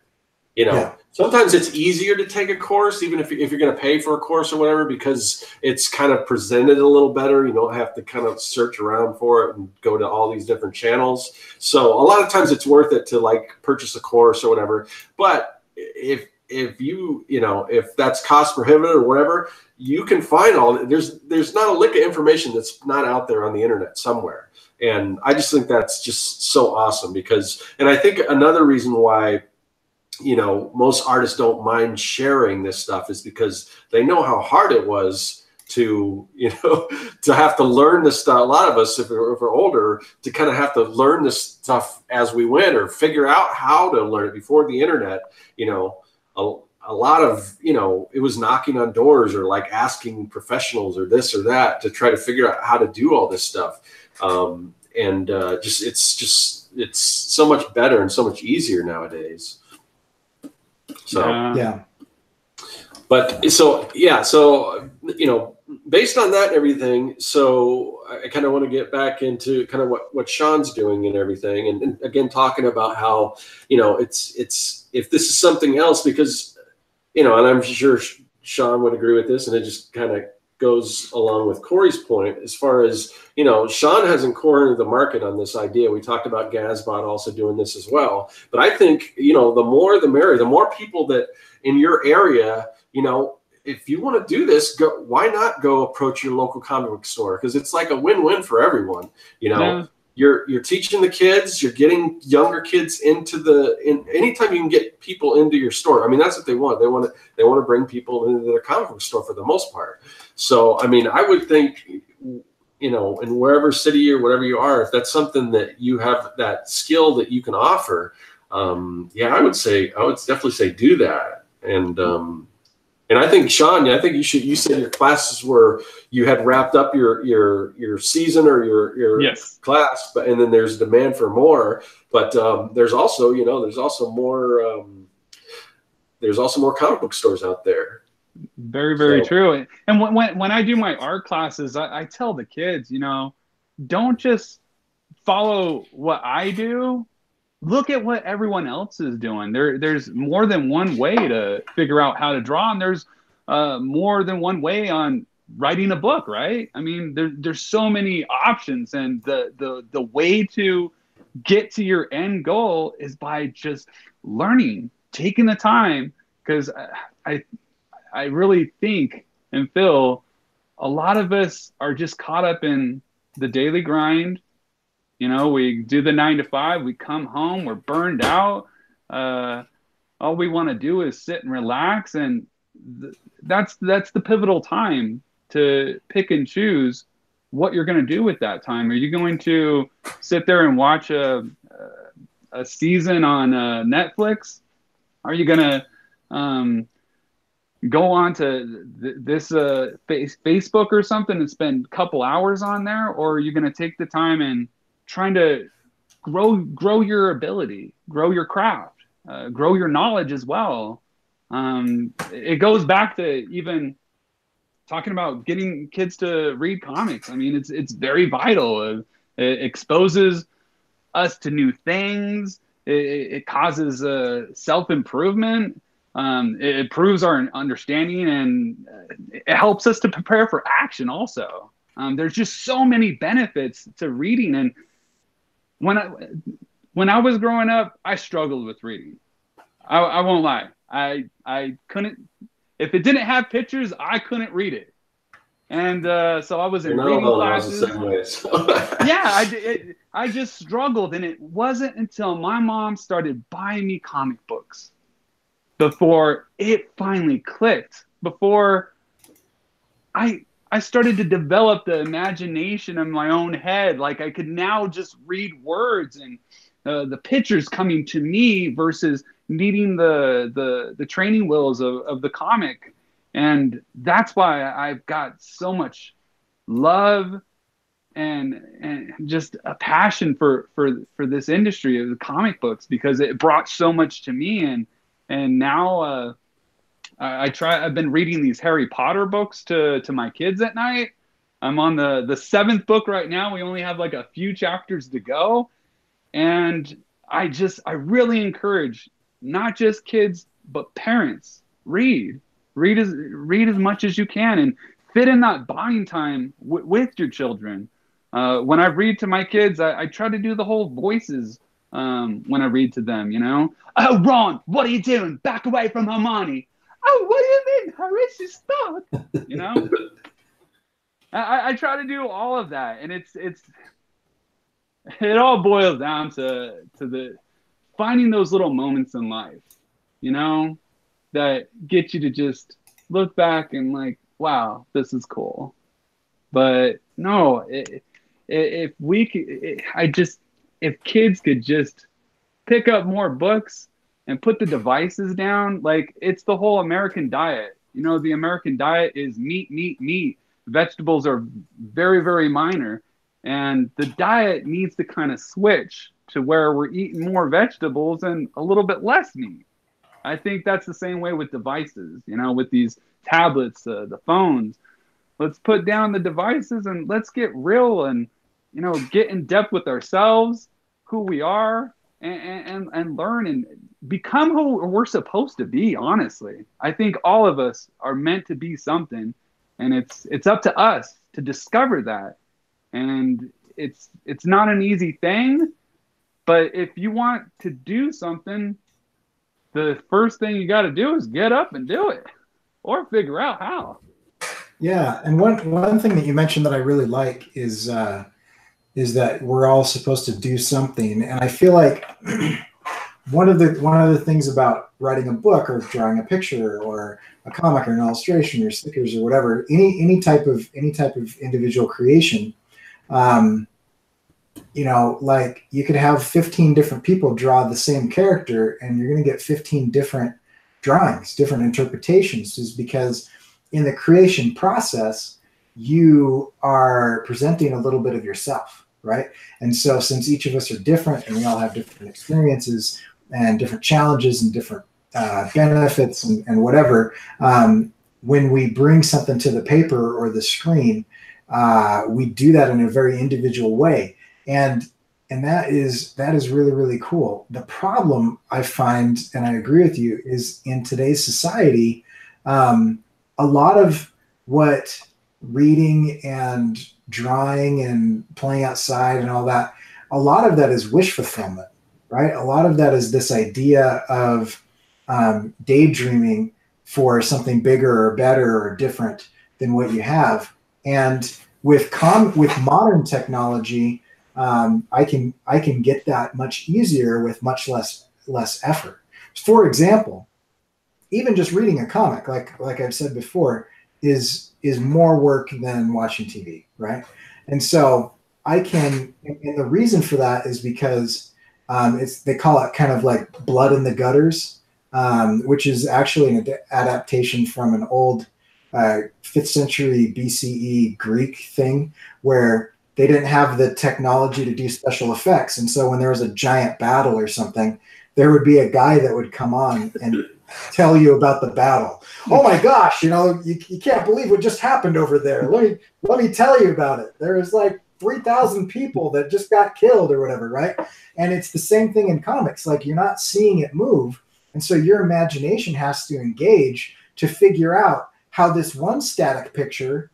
You know, yeah. Sometimes it's easier to take a course, even if, if you're going to pay for a course or whatever, because it's kind of presented a little better. You don't have to kind of search around for it and go to all these different channels. So a lot of times it's worth it to like purchase a course or whatever. But if if you, you know, if that's cost prohibitive or whatever, you can find all, there's, there's not a lick of information that's not out there on the internet somewhere. And I just think that's just so awesome because, and I think another reason why, you know, most artists don't mind sharing this stuff is because they know how hard it was to, you know, to have to learn this stuff. A lot of us, if we're, if we're older, to kind of have to learn this stuff as we went or figure out how to learn it before the internet, you know, A, a lot of, you know, it was knocking on doors or like asking professionals or this or that to try to figure out how to do all this stuff. Um, and uh, just it's just it's so much better and so much easier nowadays. So, yeah. yeah. But so, yeah. So, you know, based on that and everything, so I kind of want to get back into kind of what, what Sean's doing and everything. And, and again, talking about how, you know, it's, it's, if this is something else, because, you know, and I'm sure Sean would agree with this, and it just kind of goes along with Cory's point as far as, you know, Sean hasn't cornered the market on this idea. We talked about Gasbot also doing this as well. But I think, you know, the more the merrier, the more people that in your area, you know, if you want to do this, go, why not go approach your local comic book store? Because it's like a win-win for everyone. You know, yeah. you're you're teaching the kids, you're getting younger kids into the. In, anytime you can get people into your store, I mean, that's what they want. They want to they want to bring people into their comic book store for the most part. So, I mean, I would think, you know, in wherever city or whatever you are, if that's something that you have that skill that you can offer, um, yeah, I would say I would definitely say do that. And um, and I think, Sean, I think you should. You said your classes were you had wrapped up your your your season or your your yes. class, but and then there's demand for more. But um, there's also you know there's also more um, there's also more comic book stores out there. Very very so. true. And when, when when I do my art classes, I, I tell the kids, you know, don't just follow what I do. Look at what everyone else is doing. There, there's more than one way to figure out how to draw, and there's uh, more than one way on writing a book, right? I mean, there, there's so many options, and the, the, the way to get to your end goal is by just learning, taking the time, because I, I really think and feel a lot of us are just caught up in the daily grind. You know, we do the nine to five, we come home, we're burned out. Uh, all we want to do is sit and relax. And th that's, that's the pivotal time to pick and choose what you're going to do with that time. Are you going to sit there and watch a, a season on uh, Netflix? Are you going to um, go on to th this uh, face Facebook or something and spend a couple hours on there? Or are you going to take the time and trying to grow grow your ability, grow your craft, uh, grow your knowledge as well? Um, it goes back to even talking about getting kids to read comics. I mean, it's, it's very vital. It, it exposes us to new things. It, it causes uh, self-improvement. Um, it improves our understanding, and it helps us to prepare for action also. Um, there's just so many benefits to reading. And When I, when I was growing up, I struggled with reading. I, I won't lie. I, I couldn't, if it didn't have pictures, I couldn't read it. And uh, so I was in You're reading classes. yeah, I, it, I just struggled. And it wasn't until my mom started buying me comic books before it finally clicked, before I... I started to develop the imagination in my own head. Like, I could now just read words and uh, the pictures coming to me versus needing the, the, the training wheels of, of the comic. And that's why I've got so much love and, and just a passion for, for, for this industry of the comic books, because it brought so much to me. And, and now, uh, I try. I've been reading these Harry Potter books to to my kids at night. I'm on the the seventh book right now. We only have like a few chapters to go, and I just I really encourage not just kids but parents, read, read as read as much as you can, and fit in that bonding time w with your children. Uh, when I read to my kids, I, I try to do the whole voices um, when I read to them. You know, oh Ron, what are you doing? Back away from Hermione. Oh, what do you mean? Harry, she's stuck. You know, I, I try to do all of that, and it's it's it all boils down to to the finding those little moments in life, you know, that get you to just look back and like, wow, this is cool. But no, it, it, if we, could, it, I just if kids could just pick up more books and put the devices down. Like, it's the whole American diet. You know, the American diet is meat, meat, meat. Vegetables are very, very minor. And the diet needs to kind of switch to where we're eating more vegetables and a little bit less meat. I think that's the same way with devices, you know, with these tablets, uh, the phones. Let's put down the devices and let's get real and, you know, get in depth with ourselves, who we are, and, and, and learn and become who we're supposed to be, honestly. I think all of us are meant to be something, and it's it's up to us to discover that. And it's it's not an easy thing, but if you want to do something, the first thing you got to do is get up and do it. or figure out how. Yeah, and one one thing that you mentioned that I really like is uh, is that we're all supposed to do something, and I feel like one of the one of the things about writing a book or drawing a picture or a comic or an illustration or stickers or whatever, any any type of any type of individual creation, um, you know, like you could have fifteen different people draw the same character, and you're going to get fifteen different drawings, different interpretations, is because in the creation process, you are presenting a little bit of yourself, right? And so since each of us are different and we all have different experiences and different challenges and different uh, benefits and, and whatever, um, when we bring something to the paper or the screen, uh, we do that in a very individual way. And and that is, that is really, really cool. The problem I find, and I agree with you, is in today's society, um, a lot of what reading and drawing and playing outside and all that, a lot of that is wish fulfillment, right? A lot of that is this idea of um, daydreaming for something bigger or better or different than what you have. And with com with modern technology, um, I can I can get that much easier with much less less effort. For example, even just reading a comic, like like I've said before, is is more work than watching T V, right? And so I can, and the reason for that is because um, it's they call it kind of like blood in the gutters, um, which is actually an adaptation from an old uh, fifth century B C E Greek thing where they didn't have the technology to do special effects. And so when there was a giant battle or something, there would be a guy that would come on and tell you about the battle. Oh my gosh, you know, you, you can't believe what just happened over there. Let me let me tell you about it. There was like three thousand people that just got killed or whatever, right? And it's the same thing in comics. Like you're not seeing it move. And so your imagination has to engage to figure out how this one static picture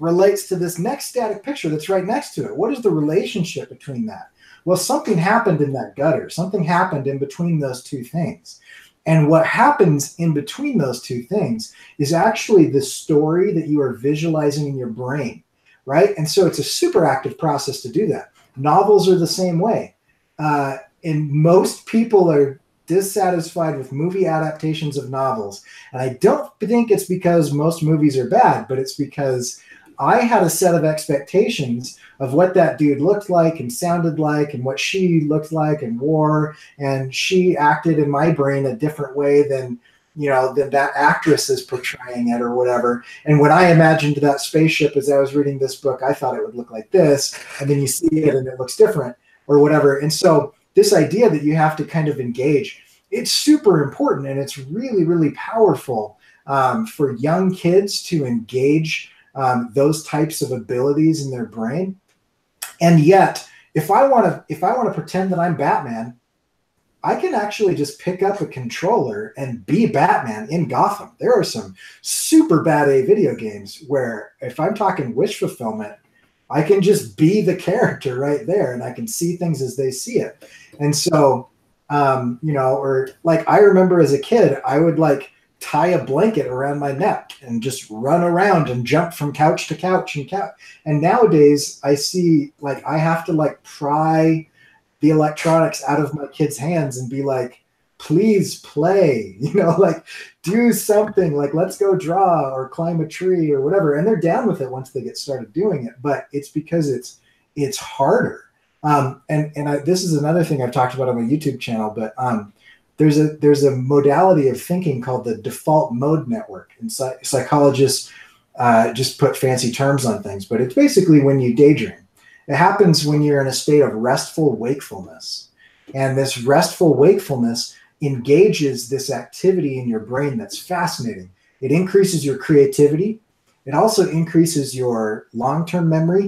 relates to this next static picture that's right next to it. What is the relationship between that? Well, something happened in that gutter. Something happened in between those two things. And what happens in between those two things is actually the story that you are visualizing in your brain, right? And so it's a super active process to do that. Novels are the same way. Uh, and most people are dissatisfied with movie adaptations of novels. And I don't think it's because most movies are bad, but it's because I had a set of expectations of what that dude looked like and sounded like and what she looked like and wore, and she acted in my brain a different way than, you know, than that actress is portraying it or whatever. And when I imagined that spaceship as I was reading this book, I thought it would look like this, and then you see it and it looks different or whatever. And so this idea that you have to kind of engage, it's super important, and it's really, really powerful um, for young kids to engage Um, those types of abilities in their brain. And yet, if I want to, if I want to pretend that I'm Batman, I can actually just pick up a controller and be Batman in Gotham. There are some super bad A video games where if I'm talking wish fulfillment, I can just be the character right there and I can see things as they see it. And so, um, you know, or like I remember as a kid, I would like tie a blanket around my neck and just run around and jump from couch to couch and couch. And nowadays I see like, I have to like pry the electronics out of my kids' hands and be like, please play, you know, like do something, like let's go draw or climb a tree or whatever. And they're down with it once they get started doing it, but it's because it's, it's harder. Um, and, and I, this is another thing I've talked about on my YouTube channel, but, um, There's a there's a modality of thinking called the default mode network, and psych psychologists uh, just put fancy terms on things, but it's basically when you daydream. It happens when you're in a state of restful wakefulness, and this restful wakefulness engages this activity in your brain that's fascinating. It increases your creativity. It also increases your long-term memory,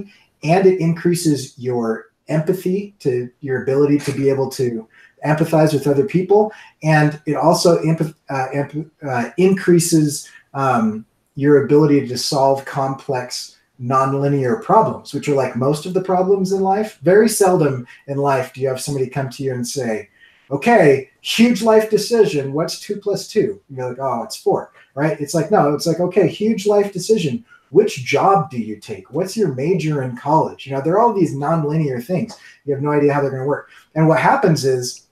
and it increases your empathy, to your ability to be able to empathize with other people, and it also uh, uh, increases um, your ability to solve complex nonlinear problems, which are like most of the problems in life. Very seldom in life do you have somebody come to you and say, okay, huge life decision. What's two plus two? And you're like, oh, it's four, right? It's like, no, it's like, okay, huge life decision. Which job do you take? What's your major in college? You know, there are all these nonlinear things. You have no idea how they're going to work. And what happens is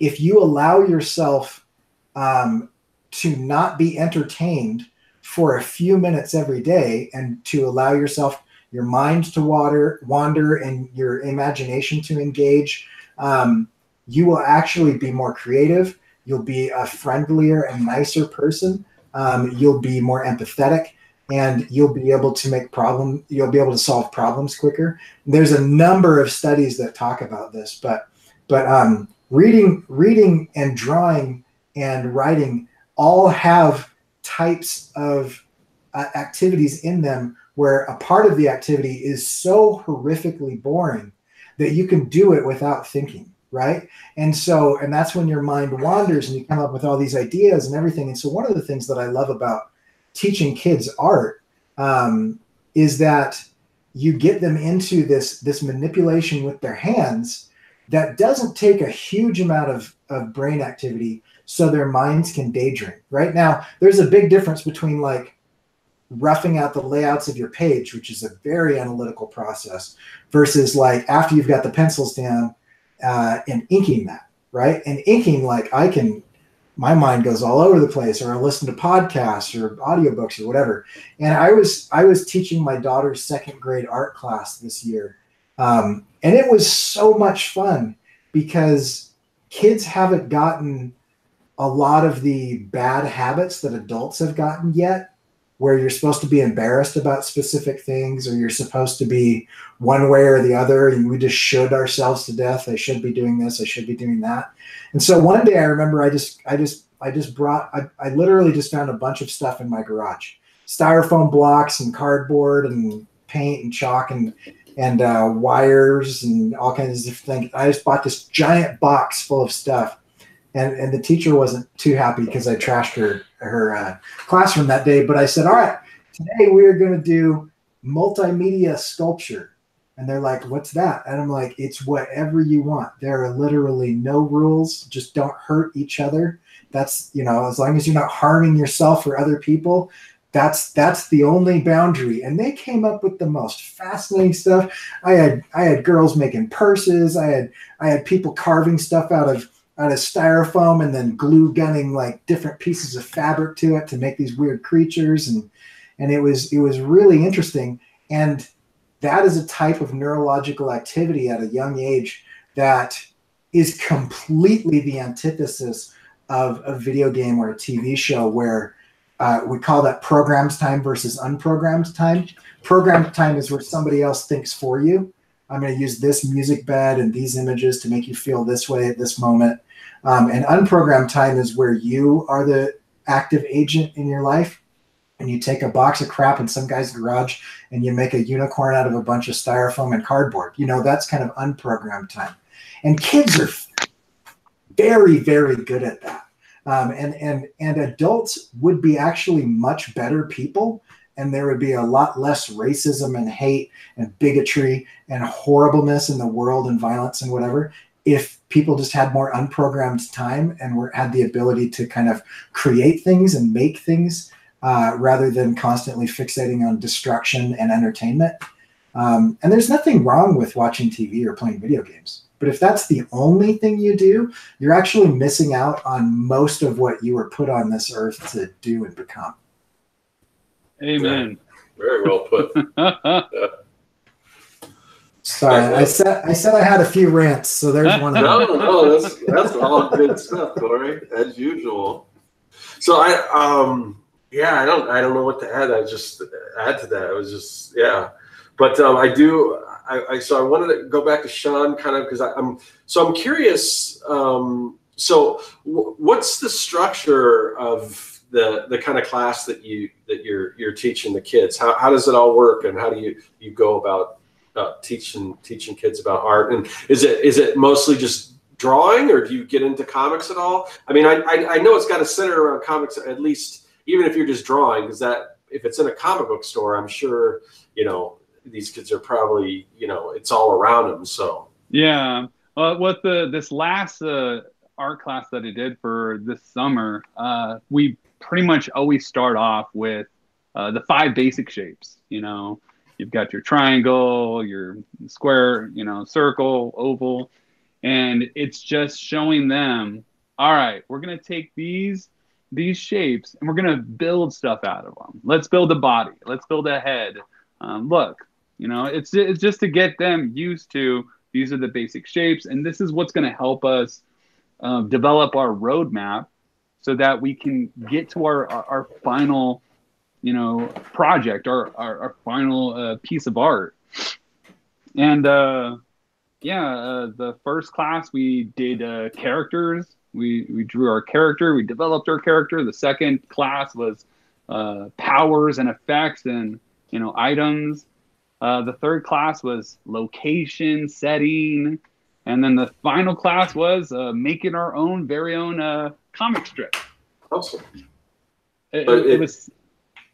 if you allow yourself um, to not be entertained for a few minutes every day and to allow yourself, your mind to water, wander and your imagination to engage, um, you will actually be more creative. You'll be a friendlier and nicer person. Um, you'll be more empathetic and you'll be able to make problem. You'll be able to solve problems quicker. There's a number of studies that talk about this, but, but um, reading, reading and drawing and writing all have types of uh, activities in them where a part of the activity is so horrifically boring that you can do it without thinking, right? And so, and that's when your mind wanders and you come up with all these ideas and everything. And so one of the things that I love about teaching kids art um, is that you get them into this, this manipulation with their hands that doesn't take a huge amount of, of brain activity so their minds can daydream, right? Now, there's a big difference between like roughing out the layouts of your page, which is a very analytical process, versus like after you've got the pencils down uh, and inking that, right? And inking, like I can, my mind goes all over the place, or I listen to podcasts or audiobooks or whatever. And I was, I was teaching my daughter's second grade art class this year. Um, and it was so much fun because kids haven't gotten a lot of the bad habits that adults have gotten yet, where you're supposed to be embarrassed about specific things, or you're supposed to be one way or the other, and we just should ourselves to death. I should be doing this. I should be doing that. And so one day I remember I just, I just, I just brought, I, I literally just found a bunch of stuff in my garage, styrofoam blocks and cardboard and paint and chalk and, and uh, wires and all kinds of things. I just bought this giant box full of stuff. And, and the teacher wasn't too happy because I trashed her, her uh, classroom that day. But I said, all right, today we're going to do multimedia sculpture. And they're like, what's that? And I'm like, it's whatever you want. There are literally no rules. Just don't hurt each other. That's, you know, as long as you're not harming yourself or other people, that's, that's the only boundary. And they came up with the most fascinating stuff. I had, I had girls making purses. I had, I had people carving stuff out of, out of styrofoam and then glue gunning like different pieces of fabric to it to make these weird creatures. And, and it was, it was really interesting. And that is a type of neurological activity at a young age that is completely the antithesis of a video game or a T V show where uh, we call that programmed time versus unprogrammed time. Programmed time is where somebody else thinks for you. I'm going to use this music bed and these images to make you feel this way at this moment. Um, and unprogrammed time is where you are the active agent in your life and you take a box of crap in some guy's garage and you make a unicorn out of a bunch of styrofoam and cardboard. You know, that's kind of unprogrammed time. And kids are very, very good at that. Um, and, and, and adults would be actually much better people, and there would be a lot less racism and hate and bigotry and horribleness in the world and violence and whatever if people just had more unprogrammed time and were, had the ability to kind of create things and make things uh, rather than constantly fixating on destruction and entertainment. Um, and there's nothing wrong with watching T V or playing video games. But if that's the only thing you do, you're actually missing out on most of what you were put on this earth to do and become. Amen. Very, very well put. Yeah. Sorry, I, I said I said I had a few rants, so there's one. Of no, them. no, that's that's all good stuff, Cory, as usual. So I, um, yeah, I don't, I don't know what to add. I just add to that. I was just, yeah, but um, I do. I, I so I wanted to go back to Sean, kind of, because I'm so I'm curious. Um, so w what's the structure of the the kind of class that you that you're you're teaching the kids? How how does it all work, and how do you you go about uh, teaching teaching kids about art? And is it is it mostly just drawing, or do you get into comics at all? I mean, I I, I know it's got to center around comics at least, even if you're just drawing, because that if it's in a comic book store, I'm sure you know these kids are probably you know it's all around them. So yeah, uh, what the this last uh, art class that I did for this summer, uh, we pretty much always start off with uh, the five basic shapes. You know, you've got your triangle, your square, you know, circle, oval. And it's just showing them, all right, we're going to take these these shapes and we're going to build stuff out of them. Let's build a body. Let's build a head. Um, look, you know, it's, it's just to get them used to these are the basic shapes. And this is what's going to help us uh, develop our roadmap so that we can get to our, our, our final, you know, project, our, our, our final uh, piece of art. And, uh, yeah, uh, the first class we did uh, characters. We, we drew our character. We developed our character. The second class was uh, powers and effects and, you know, items. Uh, the third class was location, setting. And then the final class was uh, making our own very own uh, comic strip. Awesome. It, it, it was,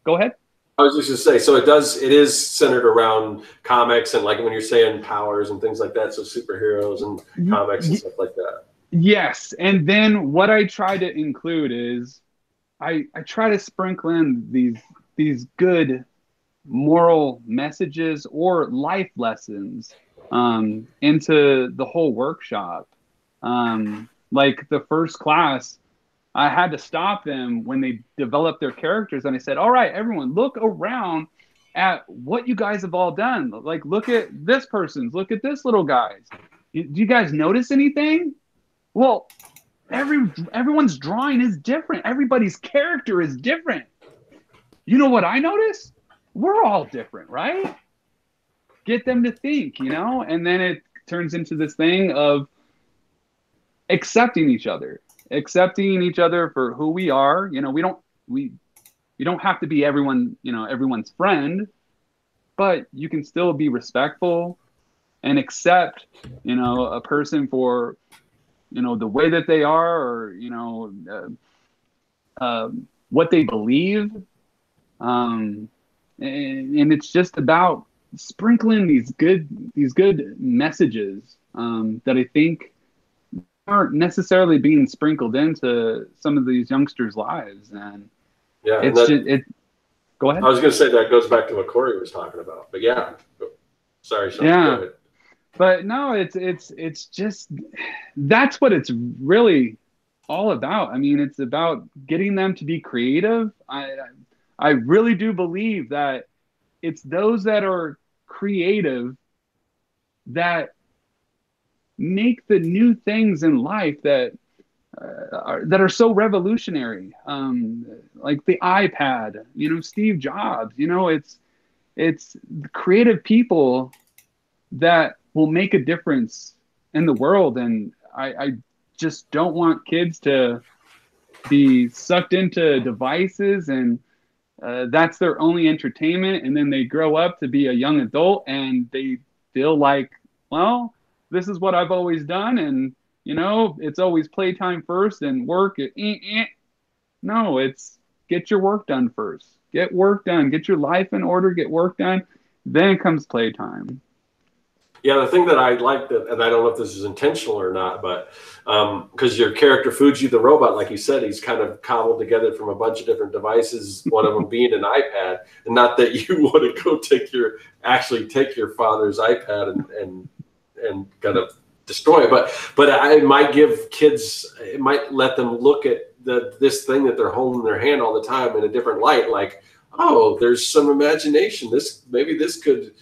go ahead. I was just going to say, so it does, it is centered around comics and like when you're saying powers and things like that, so superheroes and comics and stuff like that. Yes. And then what I try to include is I, I try to sprinkle in these, these good moral messages or life lessons um, into the whole workshop. Um, like the first class, I had to stop them when they developed their characters. And I said, all right, everyone, look around at what you guys have all done. Like, look at this person's, look at this little guy's. Do you guys notice anything? Well, every everyone's drawing is different. Everybody's character is different. You know what I noticed? We're all different, right? Get them to think, you know? And then it turns into this thing of accepting each other. Accepting each other for who we are. You know, we don't, we, you don't have to be everyone, you know, everyone's friend, but you can still be respectful and accept, you know, a person for, you know, the way that they are or, you know, uh, uh, what they believe. Um, and, and it's just about sprinkling these good, these good messages um, that I think aren't necessarily being sprinkled into some of these youngsters' lives. And yeah, it's and that, just, it, go ahead. I was going to say that goes back to what Cory was talking about, but yeah, sorry. Sean, yeah. Go ahead. But no, it's, it's, it's just, that's what it's really all about. I mean, it's about getting them to be creative. I, I really do believe that it's those that are creative that make the new things in life that uh, are that are so revolutionary, um, like the iPad, you know, Steve Jobs. You know, it's it's creative people that will make a difference in the world, and I, I just don't want kids to be sucked into devices, and uh, that's their only entertainment. And then they grow up to be a young adult, and they feel like, well, this is what I've always done, and, you know, it's always playtime first and work. It, eh, eh. No, it's get your work done first. Get work done. Get your life in order. Get work done. Then comes playtime. Yeah, the thing that I like, that, and I don't know if this is intentional or not, but because um, your character, Fuji the Robot, like you said, he's kind of cobbled together from a bunch of different devices, one of them being an iPad, and not that you want to go take your, actually take your father's iPad and, and and kind of destroy it, but but it might give kids, it might let them look at the this thing that they're holding in their hand all the time in a different light, like, oh, there's some imagination, this maybe this could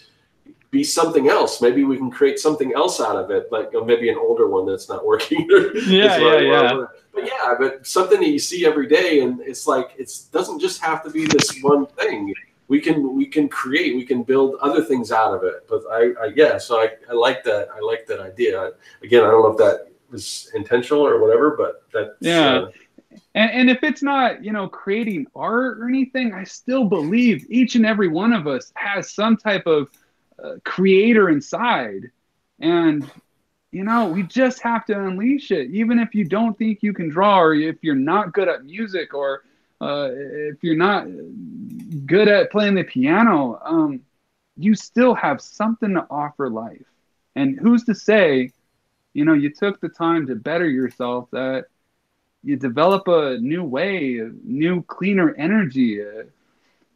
be something else, maybe we can create something else out of it, like maybe an older one that's not working. yeah yeah yeah but yeah but something that you see every day, and it's like it doesn't just have to be this one thing. We can we can create, we can build other things out of it. But I, I yeah, so I, I like that I like that idea. I, again, I don't know if that was intentional or whatever, but that yeah. Uh, and, and if it's not, you know, creating art or anything, I still believe each and every one of us has some type of uh, creator inside, and you know, we just have to unleash it. Even if you don't think you can draw, or if you're not good at music, or Uh, if you're not good at playing the piano, um, you still have something to offer life. And who's to say you know, you took the time to better yourself, that you develop a new way, a new cleaner energy, a,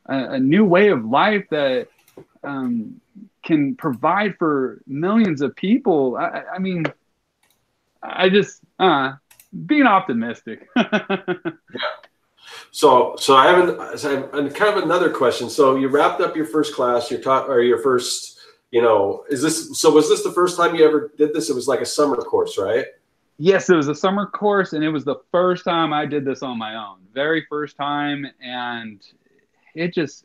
a new way of life that um, can provide for millions of people. I, I mean, I just, uh, being optimistic. Yeah. So, so I haven't, so I have kind of another question. So you wrapped up your first class, your taught, or your first, you know, is this, so was this the first time you ever did this? It was like a summer course, right? Yes, it was a summer course, and it was the first time I did this on my own, very first time. And it just,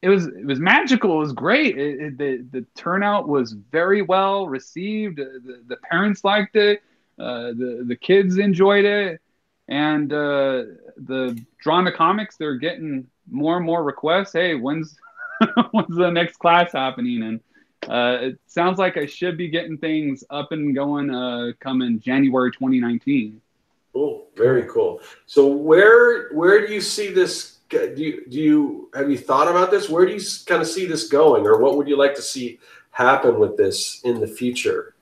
it was, it was magical. It was great. It, it, the, the turnout was very well received. The, the parents liked it. Uh, the, the kids enjoyed it. And uh, the Drawn to Comics, they're getting more and more requests. Hey, when's when's the next class happening? And uh, it sounds like I should be getting things up and going uh, coming January twenty nineteen. Cool, very cool. So where where do you see this? Do you, do you have you thought about this? Where do you kind of see this going, or what would you like to see happen with this in the future?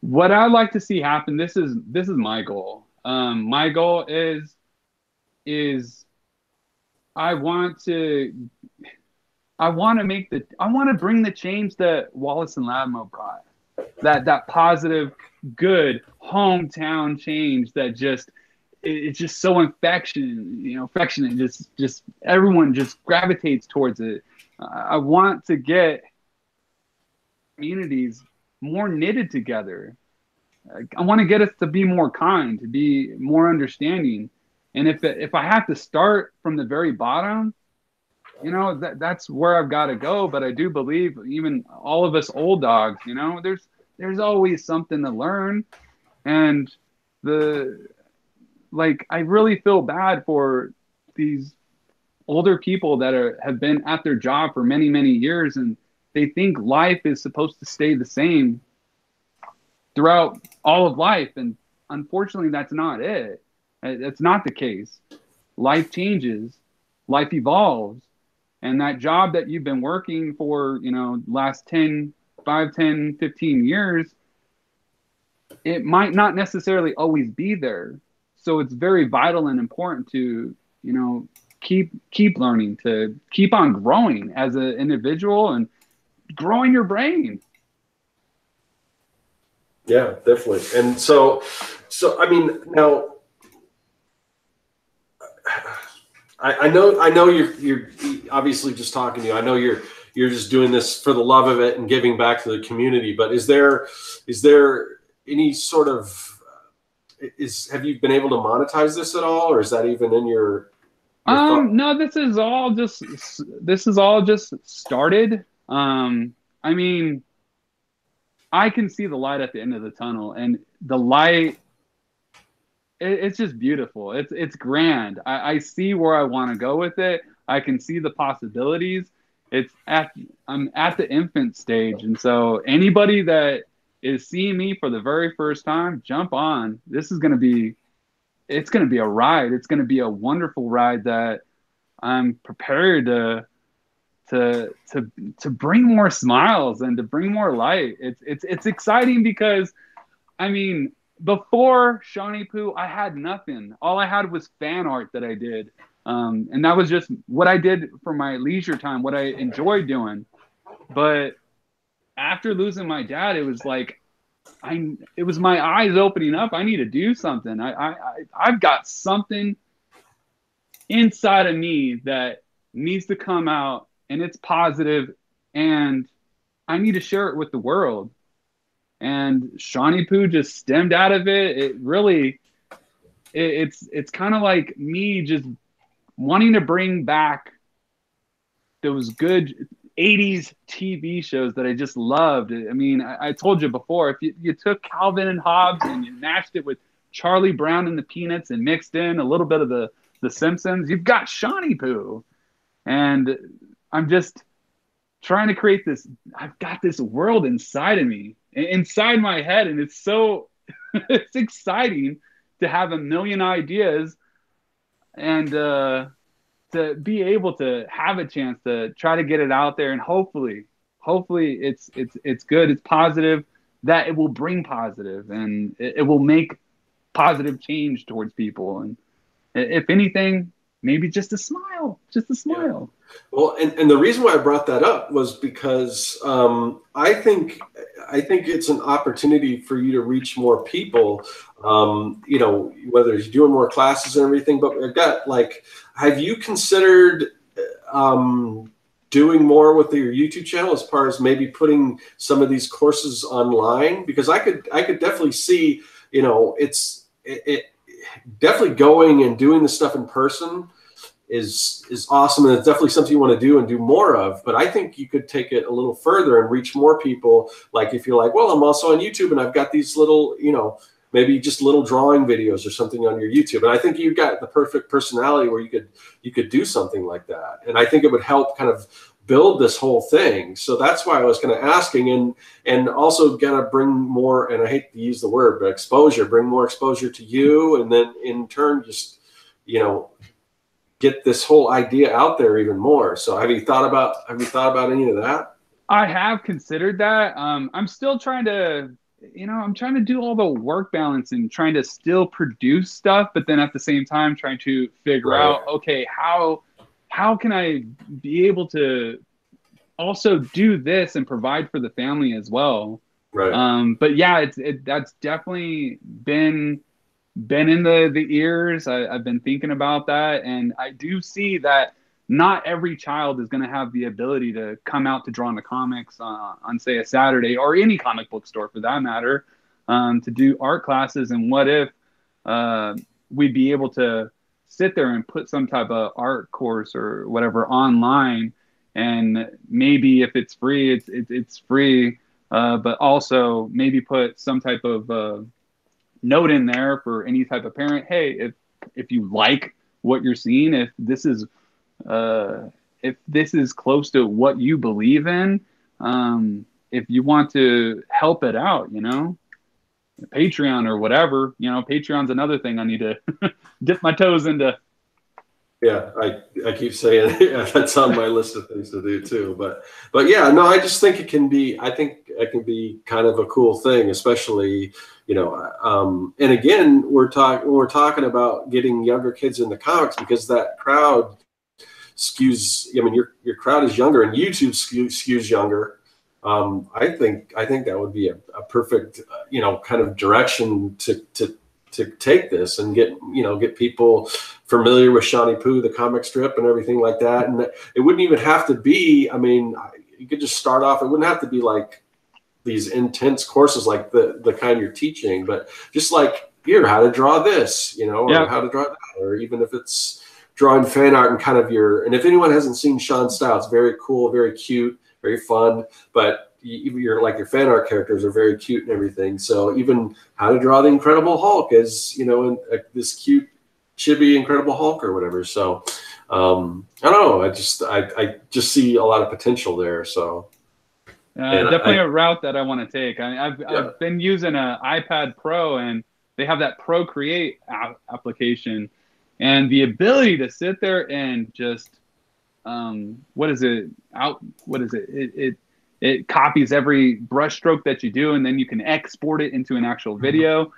What I'd like to see happen. This is this is my goal. Um, my goal is, is I want to, I want to make the, I want to bring the change that Wallace and Ladmo brought, that, that positive, good hometown change that just, it, it's just so infection, you know, affectionate, just, just everyone just gravitates towards it. Uh, I want to get communities more knitted together. I want to get us to be more kind, to be more understanding. And if if I have to start from the very bottom, you know, that that's where I've got to go. But I do believe even all of us old dogs, you know, there's there's always something to learn. And the like, I really feel bad for these older people that are have been at their job for many, many years, and they think life is supposed to stay the same throughout all of life. And unfortunately, that's not it. That's not the case. Life changes, life evolves. And that job that you've been working for, you know, last ten, five, ten, fifteen years, it might not necessarily always be there. So it's very vital and important to, you know, keep, keep learning, to keep on growing as an individual and growing your brain. Yeah, definitely. And so, so I mean, now, I, I know, I know you're, you're obviously just talking to you. I know you're, you're just doing this for the love of it and giving back to the community. But is there, is there any sort of, is have you been able to monetize this at all, or is that even in your? your um, no, this is all just, this is all just started. Um, I mean. I can see the light at the end of the tunnel, and the light, it, it's just beautiful. It's, it's grand. I, I see where I want to go with it. I can see the possibilities. It's at, I'm at the infant stage. And so anybody that is seeing me for the very first time, jump on. This is going to be, it's going to be a ride. It's going to be a wonderful ride that I'm prepared to, To, to to bring more smiles and to bring more light. It's it's it's exciting because, I mean, before Shawnee Poo, I had nothing. All I had was fan art that I did, um, and that was just what I did for my leisure time, what I enjoyed doing. But after losing my dad, it was like, I it was my eyes opening up. I need to do something. I I, I I've got something inside of me that needs to come out. And it's positive, and I need to share it with the world. And Shawnee Poo just stemmed out of it. It really, it, it's it's kind of like me just wanting to bring back those good eighties T V shows that I just loved. I mean, I, I told you before, if you, you took Calvin and Hobbes and you mashed it with Charlie Brown and the Peanuts and mixed in a little bit of the, the Simpsons, you've got Shawnee Poo. And I'm just trying to create this. I've got this world inside of me, inside my head. And it's so, it's exciting to have a million ideas and uh, to be able to have a chance to try to get it out there. And hopefully, hopefully it's, it's, it's good. It's positive. that it will bring positive, and it, it will make positive change towards people. And if anything, maybe just a smile, just a smile. Yeah. Well, and, and the reason why I brought that up was because um, I think I think it's an opportunity for you to reach more people, um, you know, whether you're doing more classes and everything. But I've got, like, have you considered um, doing more with your YouTube channel as far as maybe putting some of these courses online? Because I could I could definitely see, you know, it's it, it definitely going and doing the stuff in person is is awesome, and it's definitely something you want to do and do more of. But I think you could take it a little further and reach more people. Like, if you're like, well, I'm also on YouTube and I've got these little, you know, maybe just little drawing videos or something on your YouTube. And I think you've got the perfect personality where you could you could do something like that. And I think it would help kind of build this whole thing. So that's why I was kind of asking, and and also gonna bring more, and I hate to use the word, but exposure, bring more exposure to you, and then in turn just, you know, get this whole idea out there even more. So have you thought about have you thought about any of that? I have considered that. Um, I'm still trying to, you know, I'm trying to do all the work balance and trying to still produce stuff, but then at the same time trying to figure right. out, okay, how how can I be able to also do this and provide for the family as well? Right. Um, but yeah, it's it, that's definitely been. been in the, the ears. I, I've been thinking about that. And I do see that not every child is going to have the ability to come out to Drawn to Comics uh, on, say, a Saturday, or any comic book store for that matter, um, to do art classes. And what if uh, we'd be able to sit there and put some type of art course or whatever online? And maybe if it's free, it's, it, it's free. Uh, but also maybe put some type of uh, note in there for any type of parent. Hey, if if you like what you're seeing, if this is uh if this is close to what you believe in, um if you want to help it out, you know, Patreon or whatever, you know, Patreon's another thing I need to dip my toes into. Yeah, I, I keep saying that's on my list of things to do too. But but yeah, no, I just think it can be, I think it can be kind of a cool thing, especially, you know, um, and again, we're talking we're talking about getting younger kids into comics, because that crowd skews, I mean, your your crowd is younger, and YouTube skews, skews younger. Um, I think I think that would be a, a perfect, uh, you know, kind of direction to to. to take this and get, you know, get people familiar with Shawnee Poo, the comic strip, and everything like that. And it wouldn't even have to be, I mean, you could just start off. It wouldn't have to be like these intense courses, like the, the kind you're teaching, but just like, here, how to draw this, you know, or yeah. how to draw that, or even if it's drawing fan art and kind of your, and if anyone hasn't seen Sean's style, it's very cool, very cute, very fun, but you're like, your fan art characters are very cute and everything. So even how to draw the Incredible Hulk is, you know, in, uh, this cute chibi Incredible Hulk or whatever. So um, I don't know. I just I, I just see a lot of potential there. So uh, definitely I, a route that I want to take. I mean, I've yeah. I've been using an iPad Pro, and they have that Procreate app application, and the ability to sit there and just um, what is it out? What is it? It, it It copies every brush stroke that you do, and then you can export it into an actual video.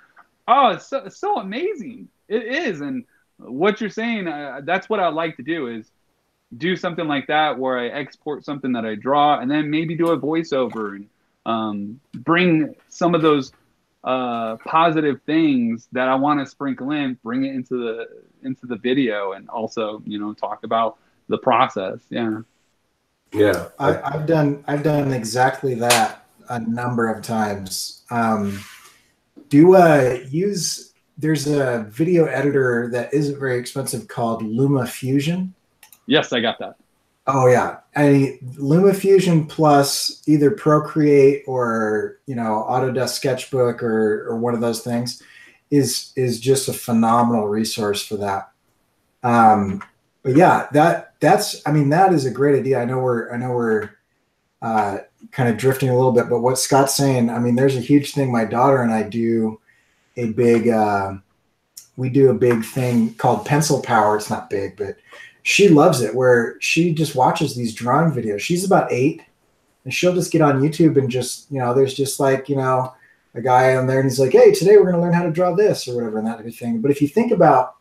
Oh, it's so, it's so amazing. It is. And what you're saying, uh, that's what I like to do, is do something like that, where I export something that I draw and then maybe do a voiceover, and um, bring some of those uh, positive things that I want to sprinkle in, bring it into the, into the video, and also, you know, talk about the process. Yeah. Yeah, I, I've done I've done exactly that a number of times. Um, do uh, use there's a video editor that isn't very expensive called LumaFusion. Yes, I got that. Oh yeah, I LumaFusion plus either Procreate or, you know, Autodesk Sketchbook or or one of those things is is just a phenomenal resource for that. Um, But yeah, that that's I mean, that is a great idea. I know we're I know we're uh, kind of drifting a little bit, but what Scott's saying, I mean, there's a huge thing. My daughter and I do a big uh, we do a big thing called Pencil Power. It's not big, but she loves it, where she just watches these drawing videos. She's about eight, and she'll just get on YouTube and just, you know, there's just like, you know, a guy on there and he's like, hey, today we're going to learn how to draw this or whatever and that type of thing. But if you think about,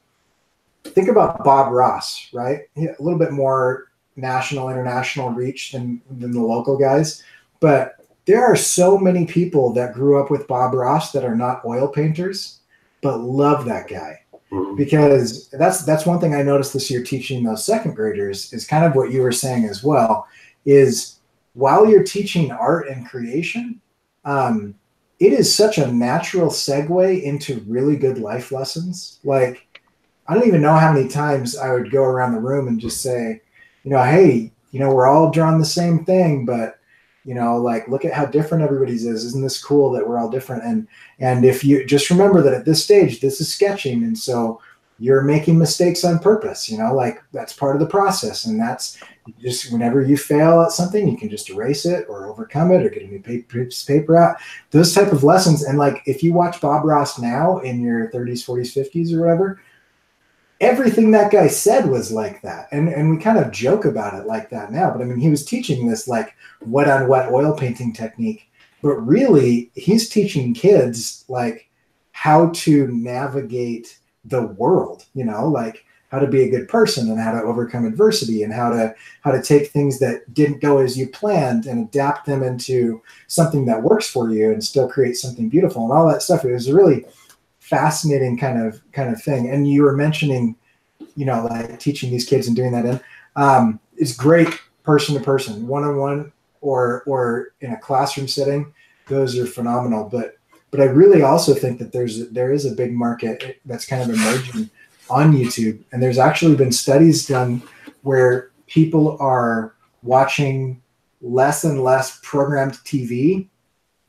think about Bob Ross, right? He, a little bit more national, international reach than, than the local guys. But there are so many people that grew up with Bob Ross that are not oil painters, but love that guy. Mm-hmm. Because that's, that's one thing I noticed this year teaching those second graders is kind of what you were saying as well, is while you're teaching art and creation, um, it is such a natural segue into really good life lessons. Like, I don't even know how many times I would go around the room and just say, you know, hey, you know, we're all drawing the same thing, but, you know, like, look at how different everybody's is. Isn't this cool that we're all different? And, and if you just remember that at this stage, this is sketching. And so you're making mistakes on purpose, you know, like that's part of the process. And that's just whenever you fail at something, you can just erase it or overcome it or get a new paper, paper out, those type of lessons. And like, if you watch Bob Ross now in your thirties, forties, fifties or whatever, everything that guy said was like that. And and we kind of joke about it like that now. But I mean, he was teaching this like wet on wet oil painting technique, but really he's teaching kids like how to navigate the world, you know, like how to be a good person and how to overcome adversity and how to, how to take things that didn't go as you planned and adapt them into something that works for you and still create something beautiful and all that stuff. It was really fascinating kind of kind of thing. And you were mentioning, you know, like teaching these kids and doing that in um, is great person to person, one on one or or in a classroom setting. Those are phenomenal. But but I really also think that there's there is a big market that's kind of emerging on YouTube. And there's actually been studies done where people are watching less and less programmed T V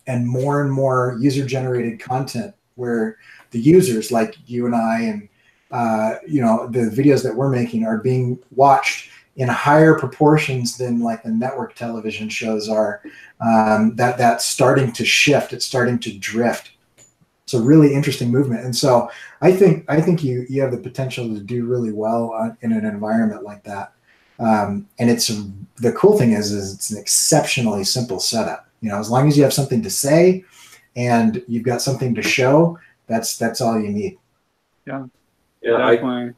and more and more user generated content, where the users like you and I and, uh, you know, the videos that we're making are being watched in higher proportions than like the network television shows are. Um, that that's starting to shift. It's starting to drift. It's a really interesting movement. And so I think, I think you, you have the potential to do really well on, in an environment like that. Um, and it's, the cool thing is, is it's an exceptionally simple setup. You know, as long as you have something to say, and you've got something to show, that's that's all you need. Yeah. Yeah. I,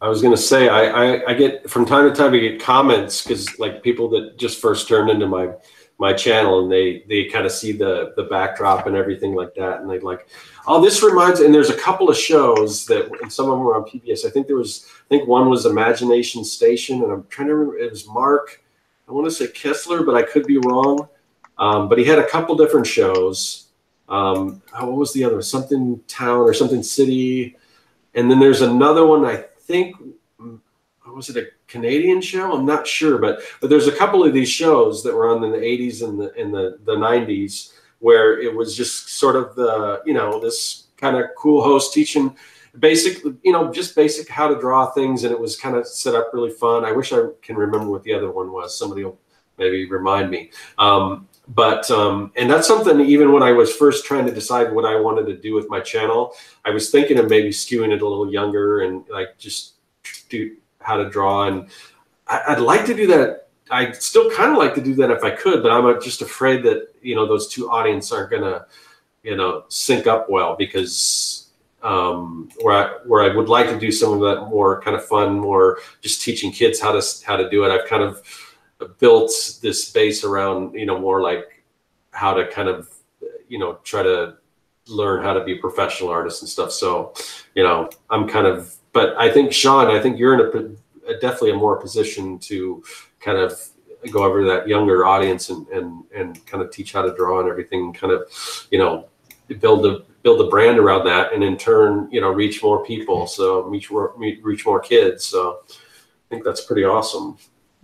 I was gonna say I, I I get from time to time I get comments because like people that just first turned into my my channel and they they kind of see the the backdrop and everything like that and they like, oh, this reminds, and there's a couple of shows that, and some of them were on P B S. I think there was I think one was Imagination Station and I'm trying to remember, it was Mark, I want to say Kessler, but I could be wrong. Um, but he had a couple different shows. Um, what was the other? Something Town or something City. And then there's another one, I think, was it a Canadian show? I'm not sure. But, but there's a couple of these shows that were on in the eighties and the, in the, the nineties where it was just sort of the, you know, this kind of cool host teaching basic, you know, just basic how to draw things. And it was kind of set up really fun. I wish I can remember what the other one was. Somebody will maybe remind me. Um, But, um, and that's something, even when I was first trying to decide what I wanted to do with my channel, I was thinking of maybe skewing it a little younger and like just do how to draw. And I, I'd like to do that. I still kind of like to do that if I could, but I'm just afraid that, you know, those two audiences aren't going to, you know, sync up well because, um, where I, where I would like to do some of that more kind of fun, more just teaching kids how to, how to do it. I've kind of built this base around, you know, more like how to kind of, you know, try to learn how to be a professional artist and stuff. So, you know, I'm kind of, but I think Sean, I think you're in a, a definitely a more position to kind of go over that younger audience and, and, and kind of teach how to draw and everything, kind of, you know, build a, build a brand around that. And in turn, you know, reach more people. So reach more, reach more kids. So I think that's pretty awesome.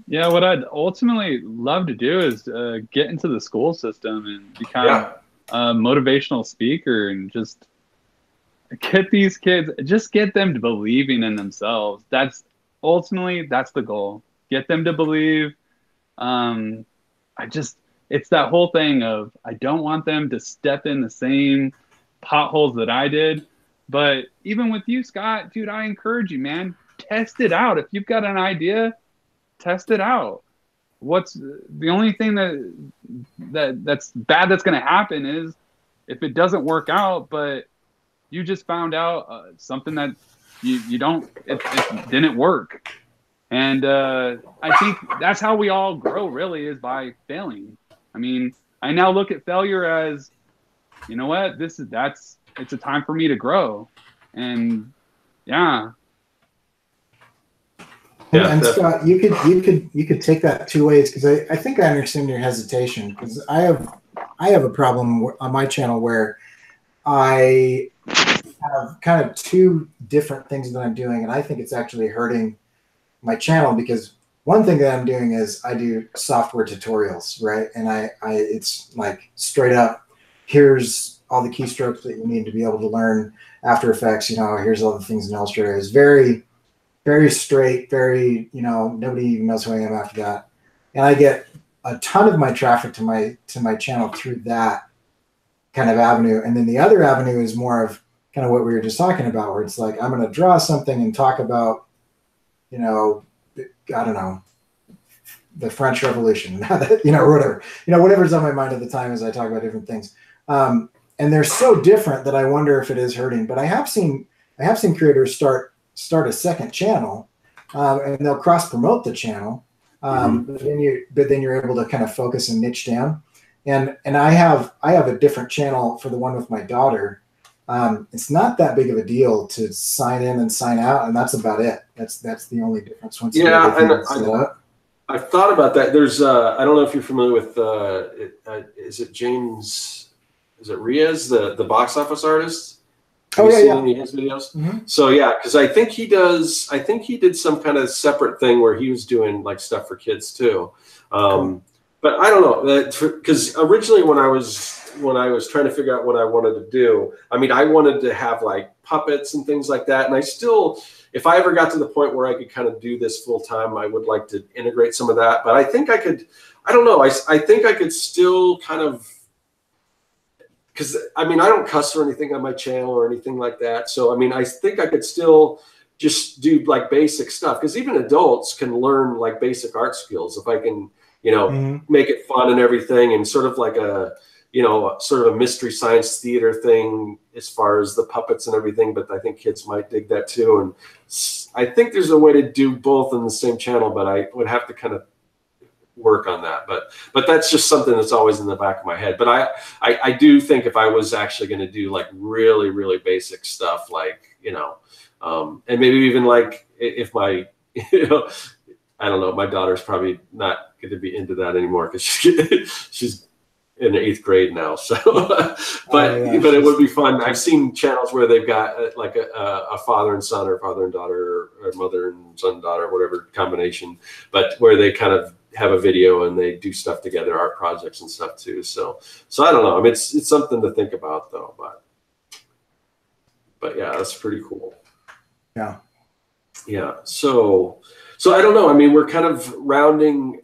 Yeah, what I'd ultimately love to do is uh, get into the school system and become yeah. a motivational speaker and just get these kids, just get them to believing in themselves. That's ultimately, that's the goal. Get them to believe. Um, I just, it's that whole thing of, I don't want them to step in the same potholes that I did. But even with you, Scott, dude, I encourage you, man, test it out. If you've got an idea, test it out. What's the only thing that that that's bad that's going to happen is if it doesn't work out, but you just found out uh, something that you, you don't, it, it didn't work. And uh, I think that's how we all grow, really, is by failing. I mean, I now look at failure as, you know what, this is, that's, it's a time for me to grow. And yeah. Yeah, and Scott, you could you could you could take that two ways, because I, I think I understand your hesitation, because I have I have a problem on my channel where I have kind of two different things that I'm doing, and I think it's actually hurting my channel, because one thing that I'm doing is I do software tutorials, right? And I, I it's like straight up, here's all the keystrokes that you need to be able to learn After Effects, you know, here's all the things in Illustrator. It's very Very straight, very, you know, nobody even knows who I am after that. And I get a ton of my traffic to my to my channel through that kind of avenue. And then the other avenue is more of kind of what we were just talking about, where it's like, I'm going to draw something and talk about, you know, I don't know, the French Revolution, you know, or whatever. You know, whatever's on my mind at the time as I talk about different things. Um, and they're so different that I wonder if it is hurting. But I have seen, I have seen creators start start a second channel, um, and they'll cross promote the channel. Um, mm-hmm. But then you, but then you're able to kind of focus and niche down. And, and I have, I have a different channel for the one with my daughter. Um, it's not that big of a deal to sign in and sign out. And that's about it. That's, that's the only difference. Once yeah. And I, I've thought about that. There's uh I don't know if you're familiar with, uh, it, uh is it James, is it Riaz, the, the box office artist? Have oh you yeah, seen yeah. his videos? Mm-hmm. So yeah, because I think he does. I think he did some kind of separate thing where he was doing like stuff for kids too. Um, but I don't know, because originally when I was when I was trying to figure out what I wanted to do, I mean, I wanted to have like puppets and things like that. And I still, if I ever got to the point where I could kind of do this full time, I would like to integrate some of that. But I think I could. I don't know. I I think I could still kind of. Because, I mean, I don't cuss or anything on my channel or anything like that. So, I mean, I think I could still just do, like, basic stuff. Because even adults can learn, like, basic art skills if I can, you know, mm-hmm. make it fun and everything. And sort of like a, you know, sort of a mystery science theater thing as far as the puppets and everything. But I think kids might dig that, too. And I think there's a way to do both in the same channel. But I would have to kind of work on that, but but that's just something that's always in the back of my head. But I I, I do think if I was actually going to do like really really basic stuff, like you know, um, and maybe even like if my you know I don't know, my daughter's probably not going to be into that anymore because she, she's in eighth grade now. So, but oh, yeah. but it would be fun. I've seen channels where they've got like a, a father and son, or father and daughter, or mother and son and daughter, whatever combination, but where they kind of have a video and they do stuff together, art projects and stuff too. So, so I don't know. I mean, it's, it's something to think about though, but, but yeah, that's pretty cool. Yeah. Yeah. So, so I don't know. I mean, we're kind of rounding,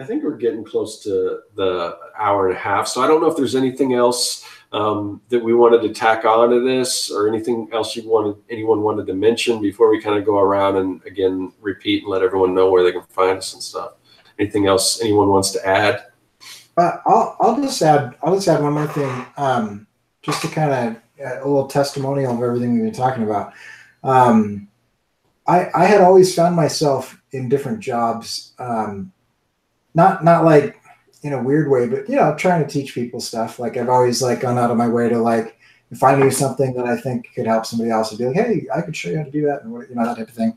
I think we're getting close to the hour and a half. So I don't know if there's anything else um, that we wanted to tack on to this, or anything else you wanted, anyone wanted to mention before we kind of go around and again, repeat and let everyone know where they can find us and stuff. Anything else anyone wants to add? Uh, I'll, I'll just add I'll just add one more thing, um, just to kind of uh, a little testimonial of everything we've been talking about. Um, I, I had always found myself in different jobs, um, not not like in a weird way, but you know, trying to teach people stuff. Like I've always like gone out of my way to like, if I knew something that I think could help somebody else, I'd be like, hey, I could show you how to do that, and you know, that type of thing.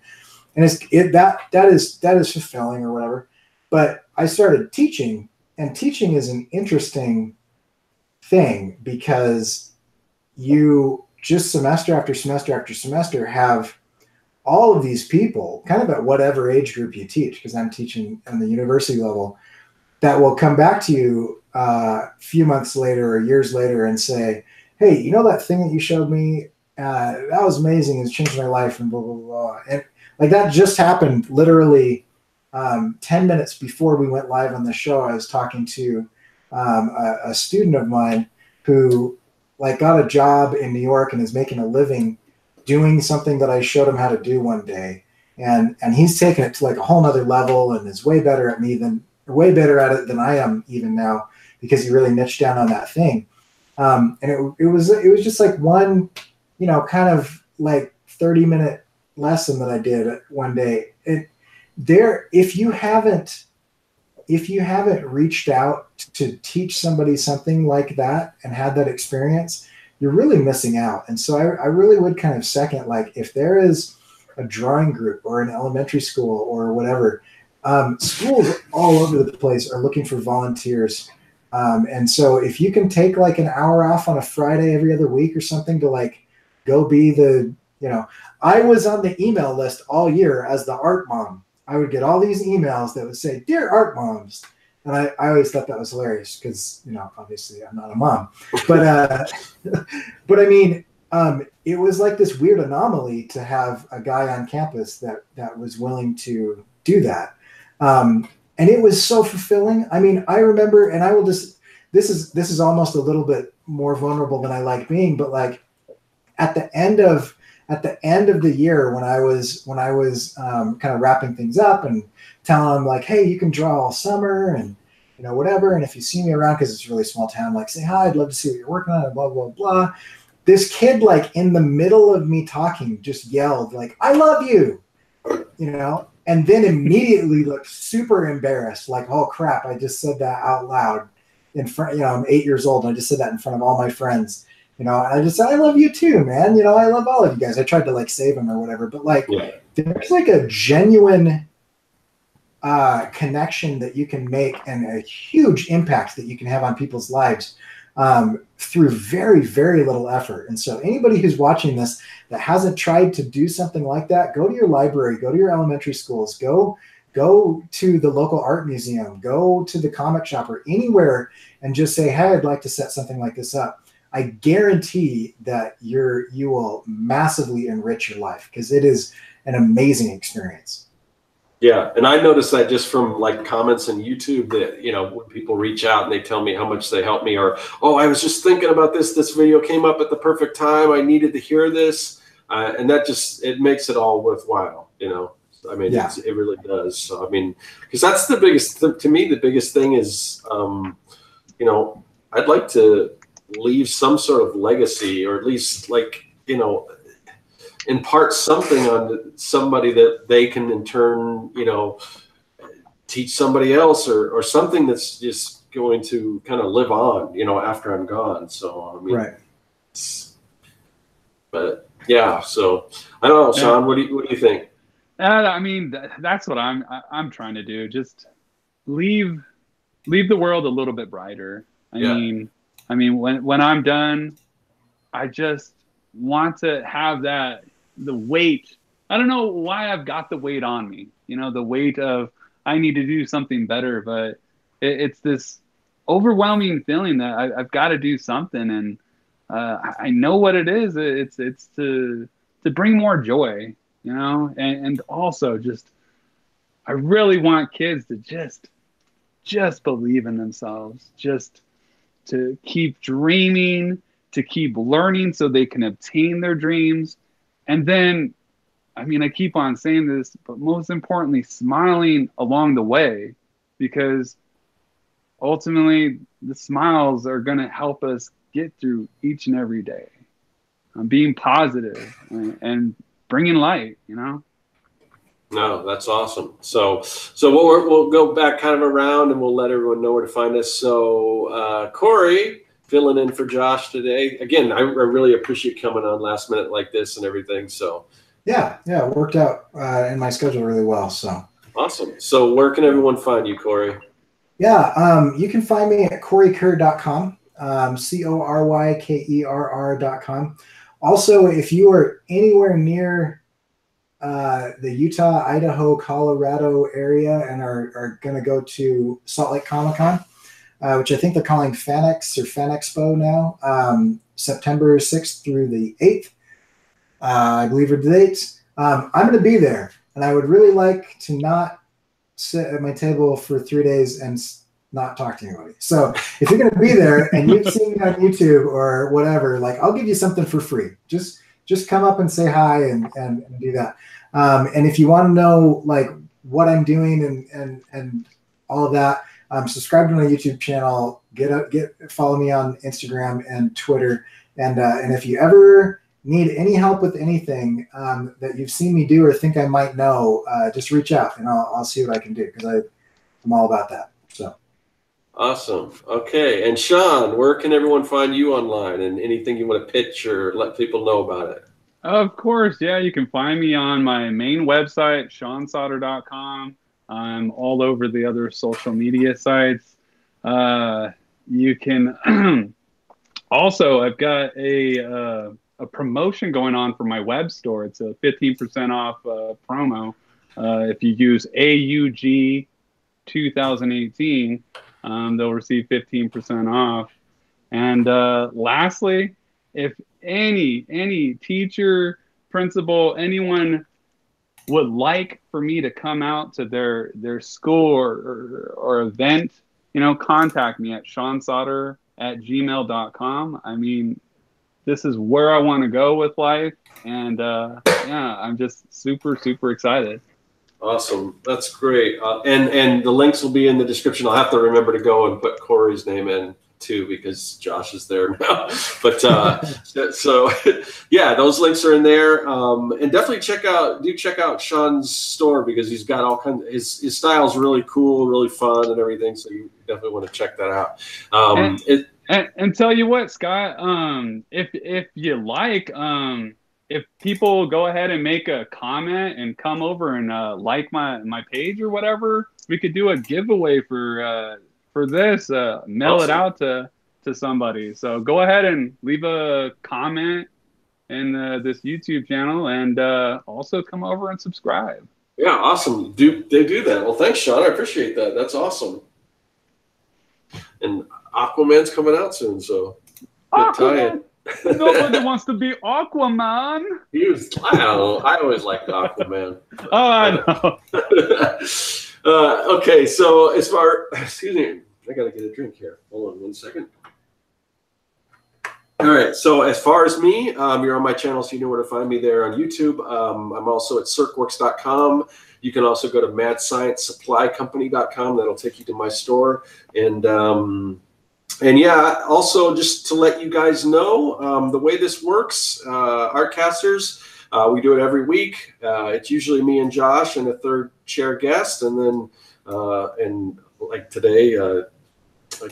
And it's it that that is that is fulfilling or whatever. But I started teaching, and teaching is an interesting thing because you just semester after semester after semester have all of these people kind of at whatever age group you teach, because I'm teaching on the university level, that will come back to you uh, a few months later or years later and say, hey, you know that thing that you showed me? Uh, that was amazing. It's changed my life and blah, blah, blah. And like that just happened literally Um, ten minutes before we went live on the show. I was talking to um, a, a student of mine who like got a job in New York and is making a living doing something that I showed him how to do one day. And, and he's taken it to like a whole nother level and is way better at me than way better at it than I am even now, because he really niched down on that thing. Um, and it, it was, it was just like one, you know, kind of like thirty minute lesson that I did one day. It there, if you haven't, if you haven't reached out to teach somebody something like that and had that experience, you're really missing out. And so I, I really would kind of second, like, if there is a drawing group or an elementary school or whatever, um, schools all over the place are looking for volunteers. Um, and so if you can take like an hour off on a Friday every other week or something to like go be the, you know, I was on the email list all year as the art mom. I would get all these emails that would say, "Dear Art Moms." And I, I always thought that was hilarious because, you know, obviously I'm not a mom, but, uh, but I mean, um, it was like this weird anomaly to have a guy on campus that, that was willing to do that. Um, and it was so fulfilling. I mean, I remember, and I will just, this is, this is almost a little bit more vulnerable than I like being, but like at the end of, at the end of the year when I was, when I was um, kind of wrapping things up and telling them like, "Hey, you can draw all summer and, you know, whatever. And if you see me around," cause it's a really small town, like, "Say hi, I'd love to see what you're working on," and blah, blah, blah. This kid, like in the middle of me talking, just yelled like, "I love you," you know, and then immediately looked super embarrassed. Like, "Oh crap, I just said that out loud in front," you know, I'm eight years old. And I just said that in front of all my friends. You know, and I just said, "I love you too, man. You know, I love all of you guys." I tried to like save him or whatever, but like yeah. there's like a genuine uh, connection that you can make and a huge impact that you can have on people's lives um, through very, very little effort. And so anybody who's watching this that hasn't tried to do something like that, go to your library, go to your elementary schools, go Go to the local art museum, go to the comic shop or anywhere and just say, "Hey, I'd like to set something like this up." I guarantee that you're, you will massively enrich your life because it is an amazing experience. Yeah. And I noticed that just from like comments on YouTube that, you know, when people reach out and they tell me how much they helped me or, "Oh, I was just thinking about this. This video came up at the perfect time. I needed to hear this." Uh, and that just, it makes it all worthwhile, you know? I mean, yeah. it's, it really does. So, I mean, because that's the biggest, th- to me, the biggest thing is, um, you know, I'd like to leave some sort of legacy or at least like, you know, impart something on somebody that they can in turn, you know, teach somebody else or, or something that's just going to kind of live on, you know, after I'm gone. So, I mean, right. it's, but yeah, so I don't know, Sean, what do you, what do you think? Uh, I mean, that's what I'm, I'm trying to do. Just leave, leave the world a little bit brighter. I yeah. mean, I mean, when, when I'm done, I just want to have that, the weight. I don't know why I've got the weight on me, you know, the weight of I need to do something better, but it, it's this overwhelming feeling that I, I've got to do something. And uh, I, I know what it is. It, it's, it's to, to bring more joy, you know, and, and also just, I really want kids to just, just believe in themselves, just, to keep dreaming, to keep learning so they can obtain their dreams. And then, I mean, I keep on saying this, but most importantly, smiling along the way, because ultimately the smiles are going to help us get through each and every day. Um, being positive and, and bringing light, you know? No, that's awesome. So, so we'll we'll go back kind of around and we'll let everyone know where to find us. So, uh, Cory filling in for Josh today. Again, I, I really appreciate coming on last minute like this and everything. So, yeah, yeah, it worked out uh, in my schedule really well. So awesome. So, where can everyone find you, Cory? Yeah, um, you can find me at Cory Kerr dot com, um, C O R Y K E R R dot com. Also, if you are anywhere near Uh, the Utah, Idaho, Colorado area and are, are going to go to Salt Lake Comic-Con, uh, which I think they're calling FanEx or FanExpo now, um, September sixth through the eighth, uh, I believe are the dates. Um, I'm going to be there, and I would really like to not sit at my table for three days and not talk to anybody. So if you're going to be there and you've seen me on YouTube or whatever, like I'll give you something for free. Just Just come up and say hi and, and, and do that. Um, and if you want to know like what I'm doing and, and, and all of that, Um, subscribe to my YouTube channel. Get up, get follow me on Instagram and Twitter. And uh, and if you ever need any help with anything um, that you've seen me do or think I might know, uh, just reach out and I'll, I'll see what I can do, because I'm all about that. So awesome. Okay. And Sean, where can everyone find you online, and anything you want to pitch or let people know about it? Of course. Yeah. You can find me on my main website, Sean Sautter dot com. I'm all over the other social media sites. Uh, you can also, I've got a, uh, a promotion going on for my web store. It's a fifteen percent off uh, promo. Uh, if you use A U G two thousand eighteen, um, they'll receive fifteen percent off. And uh, lastly, if any, any teacher, principal, anyone would like for me to come out to their, their school or, or, or event, you know, contact me at Sean Sautter at gmail dot com. I mean, this is where I want to go with life. And uh, yeah, I'm just super, super excited. Awesome. That's great. Uh, and, and the links will be in the description. I'll have to remember to go and put Cory's name in too, because Josh is there now. But uh, so yeah, those links are in there. Um, and definitely check out, do check out Sean's store, because he's got all kinds of, his, his style is really cool, really fun and everything. So you definitely want to check that out. Um, and, it, and, and tell you what, Scott, um, if, if you like, um, if people go ahead and make a comment and come over and uh, like my, my page or whatever, we could do a giveaway for, uh, for this, uh, mail awesome. it out to, to somebody. So go ahead and leave a comment in uh, this YouTube channel, and uh, also come over and subscribe. Yeah, awesome. Do they do that? Well, thanks, Sean. I appreciate that. That's awesome. And Aquaman's coming out soon, so Aquaman. Nobody wants to be Aquaman. He was, I don't know. I always liked Aquaman. Oh, I know. Uh, okay, so as far, excuse me, I gotta get a drink here. Hold on one second. All right, so as far as me, um, you're on my channel, so you know where to find me there on YouTube. Um, I'm also at Serkworks dot com. You can also go to Mad Science Supply Company dot com. That'll take you to my store. And um, and yeah, also just to let you guys know, um, the way this works, uh, Artcasters, Uh, we do it every week. Uh, it's usually me and Josh and a third chair guest. And then, uh, and like today, uh,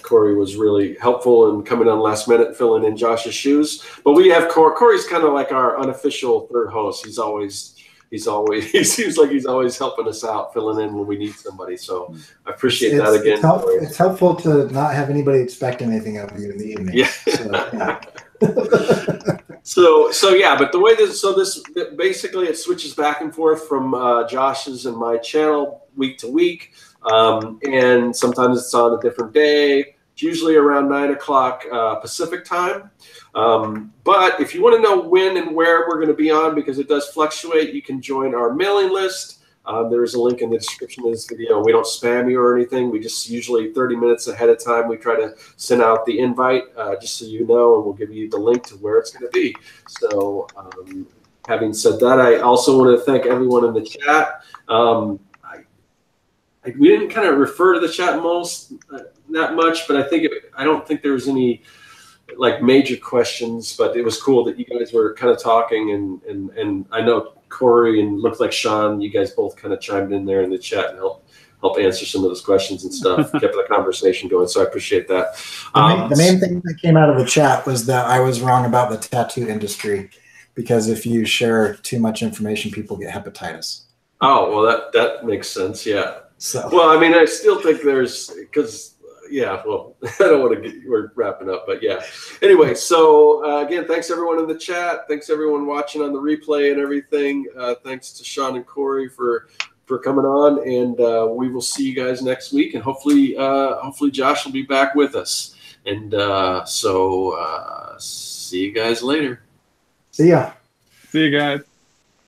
Cory was really helpful in coming on last minute, filling in Josh's shoes. But we have Cory. Cory's kind of like our unofficial third host. He's always, he's always, he seems like he's always helping us out, filling in when we need somebody. So I appreciate it's, that again. It's, help, it's helpful to not have anybody expect anything out of you in the evening. Yeah. So, yeah. So, so yeah, but the way this, so this, basically it switches back and forth from uh, Josh's and my channel week to week. Um, and sometimes it's on a different day. It's usually around nine o'clock uh, Pacific time. Um, but if you want to know when and where we're going to be on, because it does fluctuate, you can join our mailing list. Um, there is a link in the description of this video. We don't spam you or anything. We just usually thirty minutes ahead of time, we try to send out the invite uh, just so you know, and we'll give you the link to where it's going to be. So um, having said that, I also want to thank everyone in the chat. Um, I, I, we didn't kind of refer to the chat most uh, that much, but I think it, I don't think there was any like major questions, but it was cool that you guys were kind of talking, and, and, and I know Cory and looked like Sean, you guys both kind of chimed in there in the chat and helped help answer some of those questions and stuff. Kept the conversation going, so I appreciate that. The main, um, the main thing that came out of the chat was that I was wrong about the tattoo industry, because if you share too much information, people get hepatitis. Oh, well, that, that makes sense, yeah. So. Well, I mean, I still think there's, because, yeah, well, I don't want to get, we're wrapping up, but yeah. Anyway, so uh, again, thanks everyone in the chat. Thanks everyone watching on the replay and everything. Uh, thanks to Sean and Cory for, for coming on, and uh, we will see you guys next week, and hopefully, uh, hopefully Josh will be back with us. And uh, so uh, see you guys later. See ya. See you guys.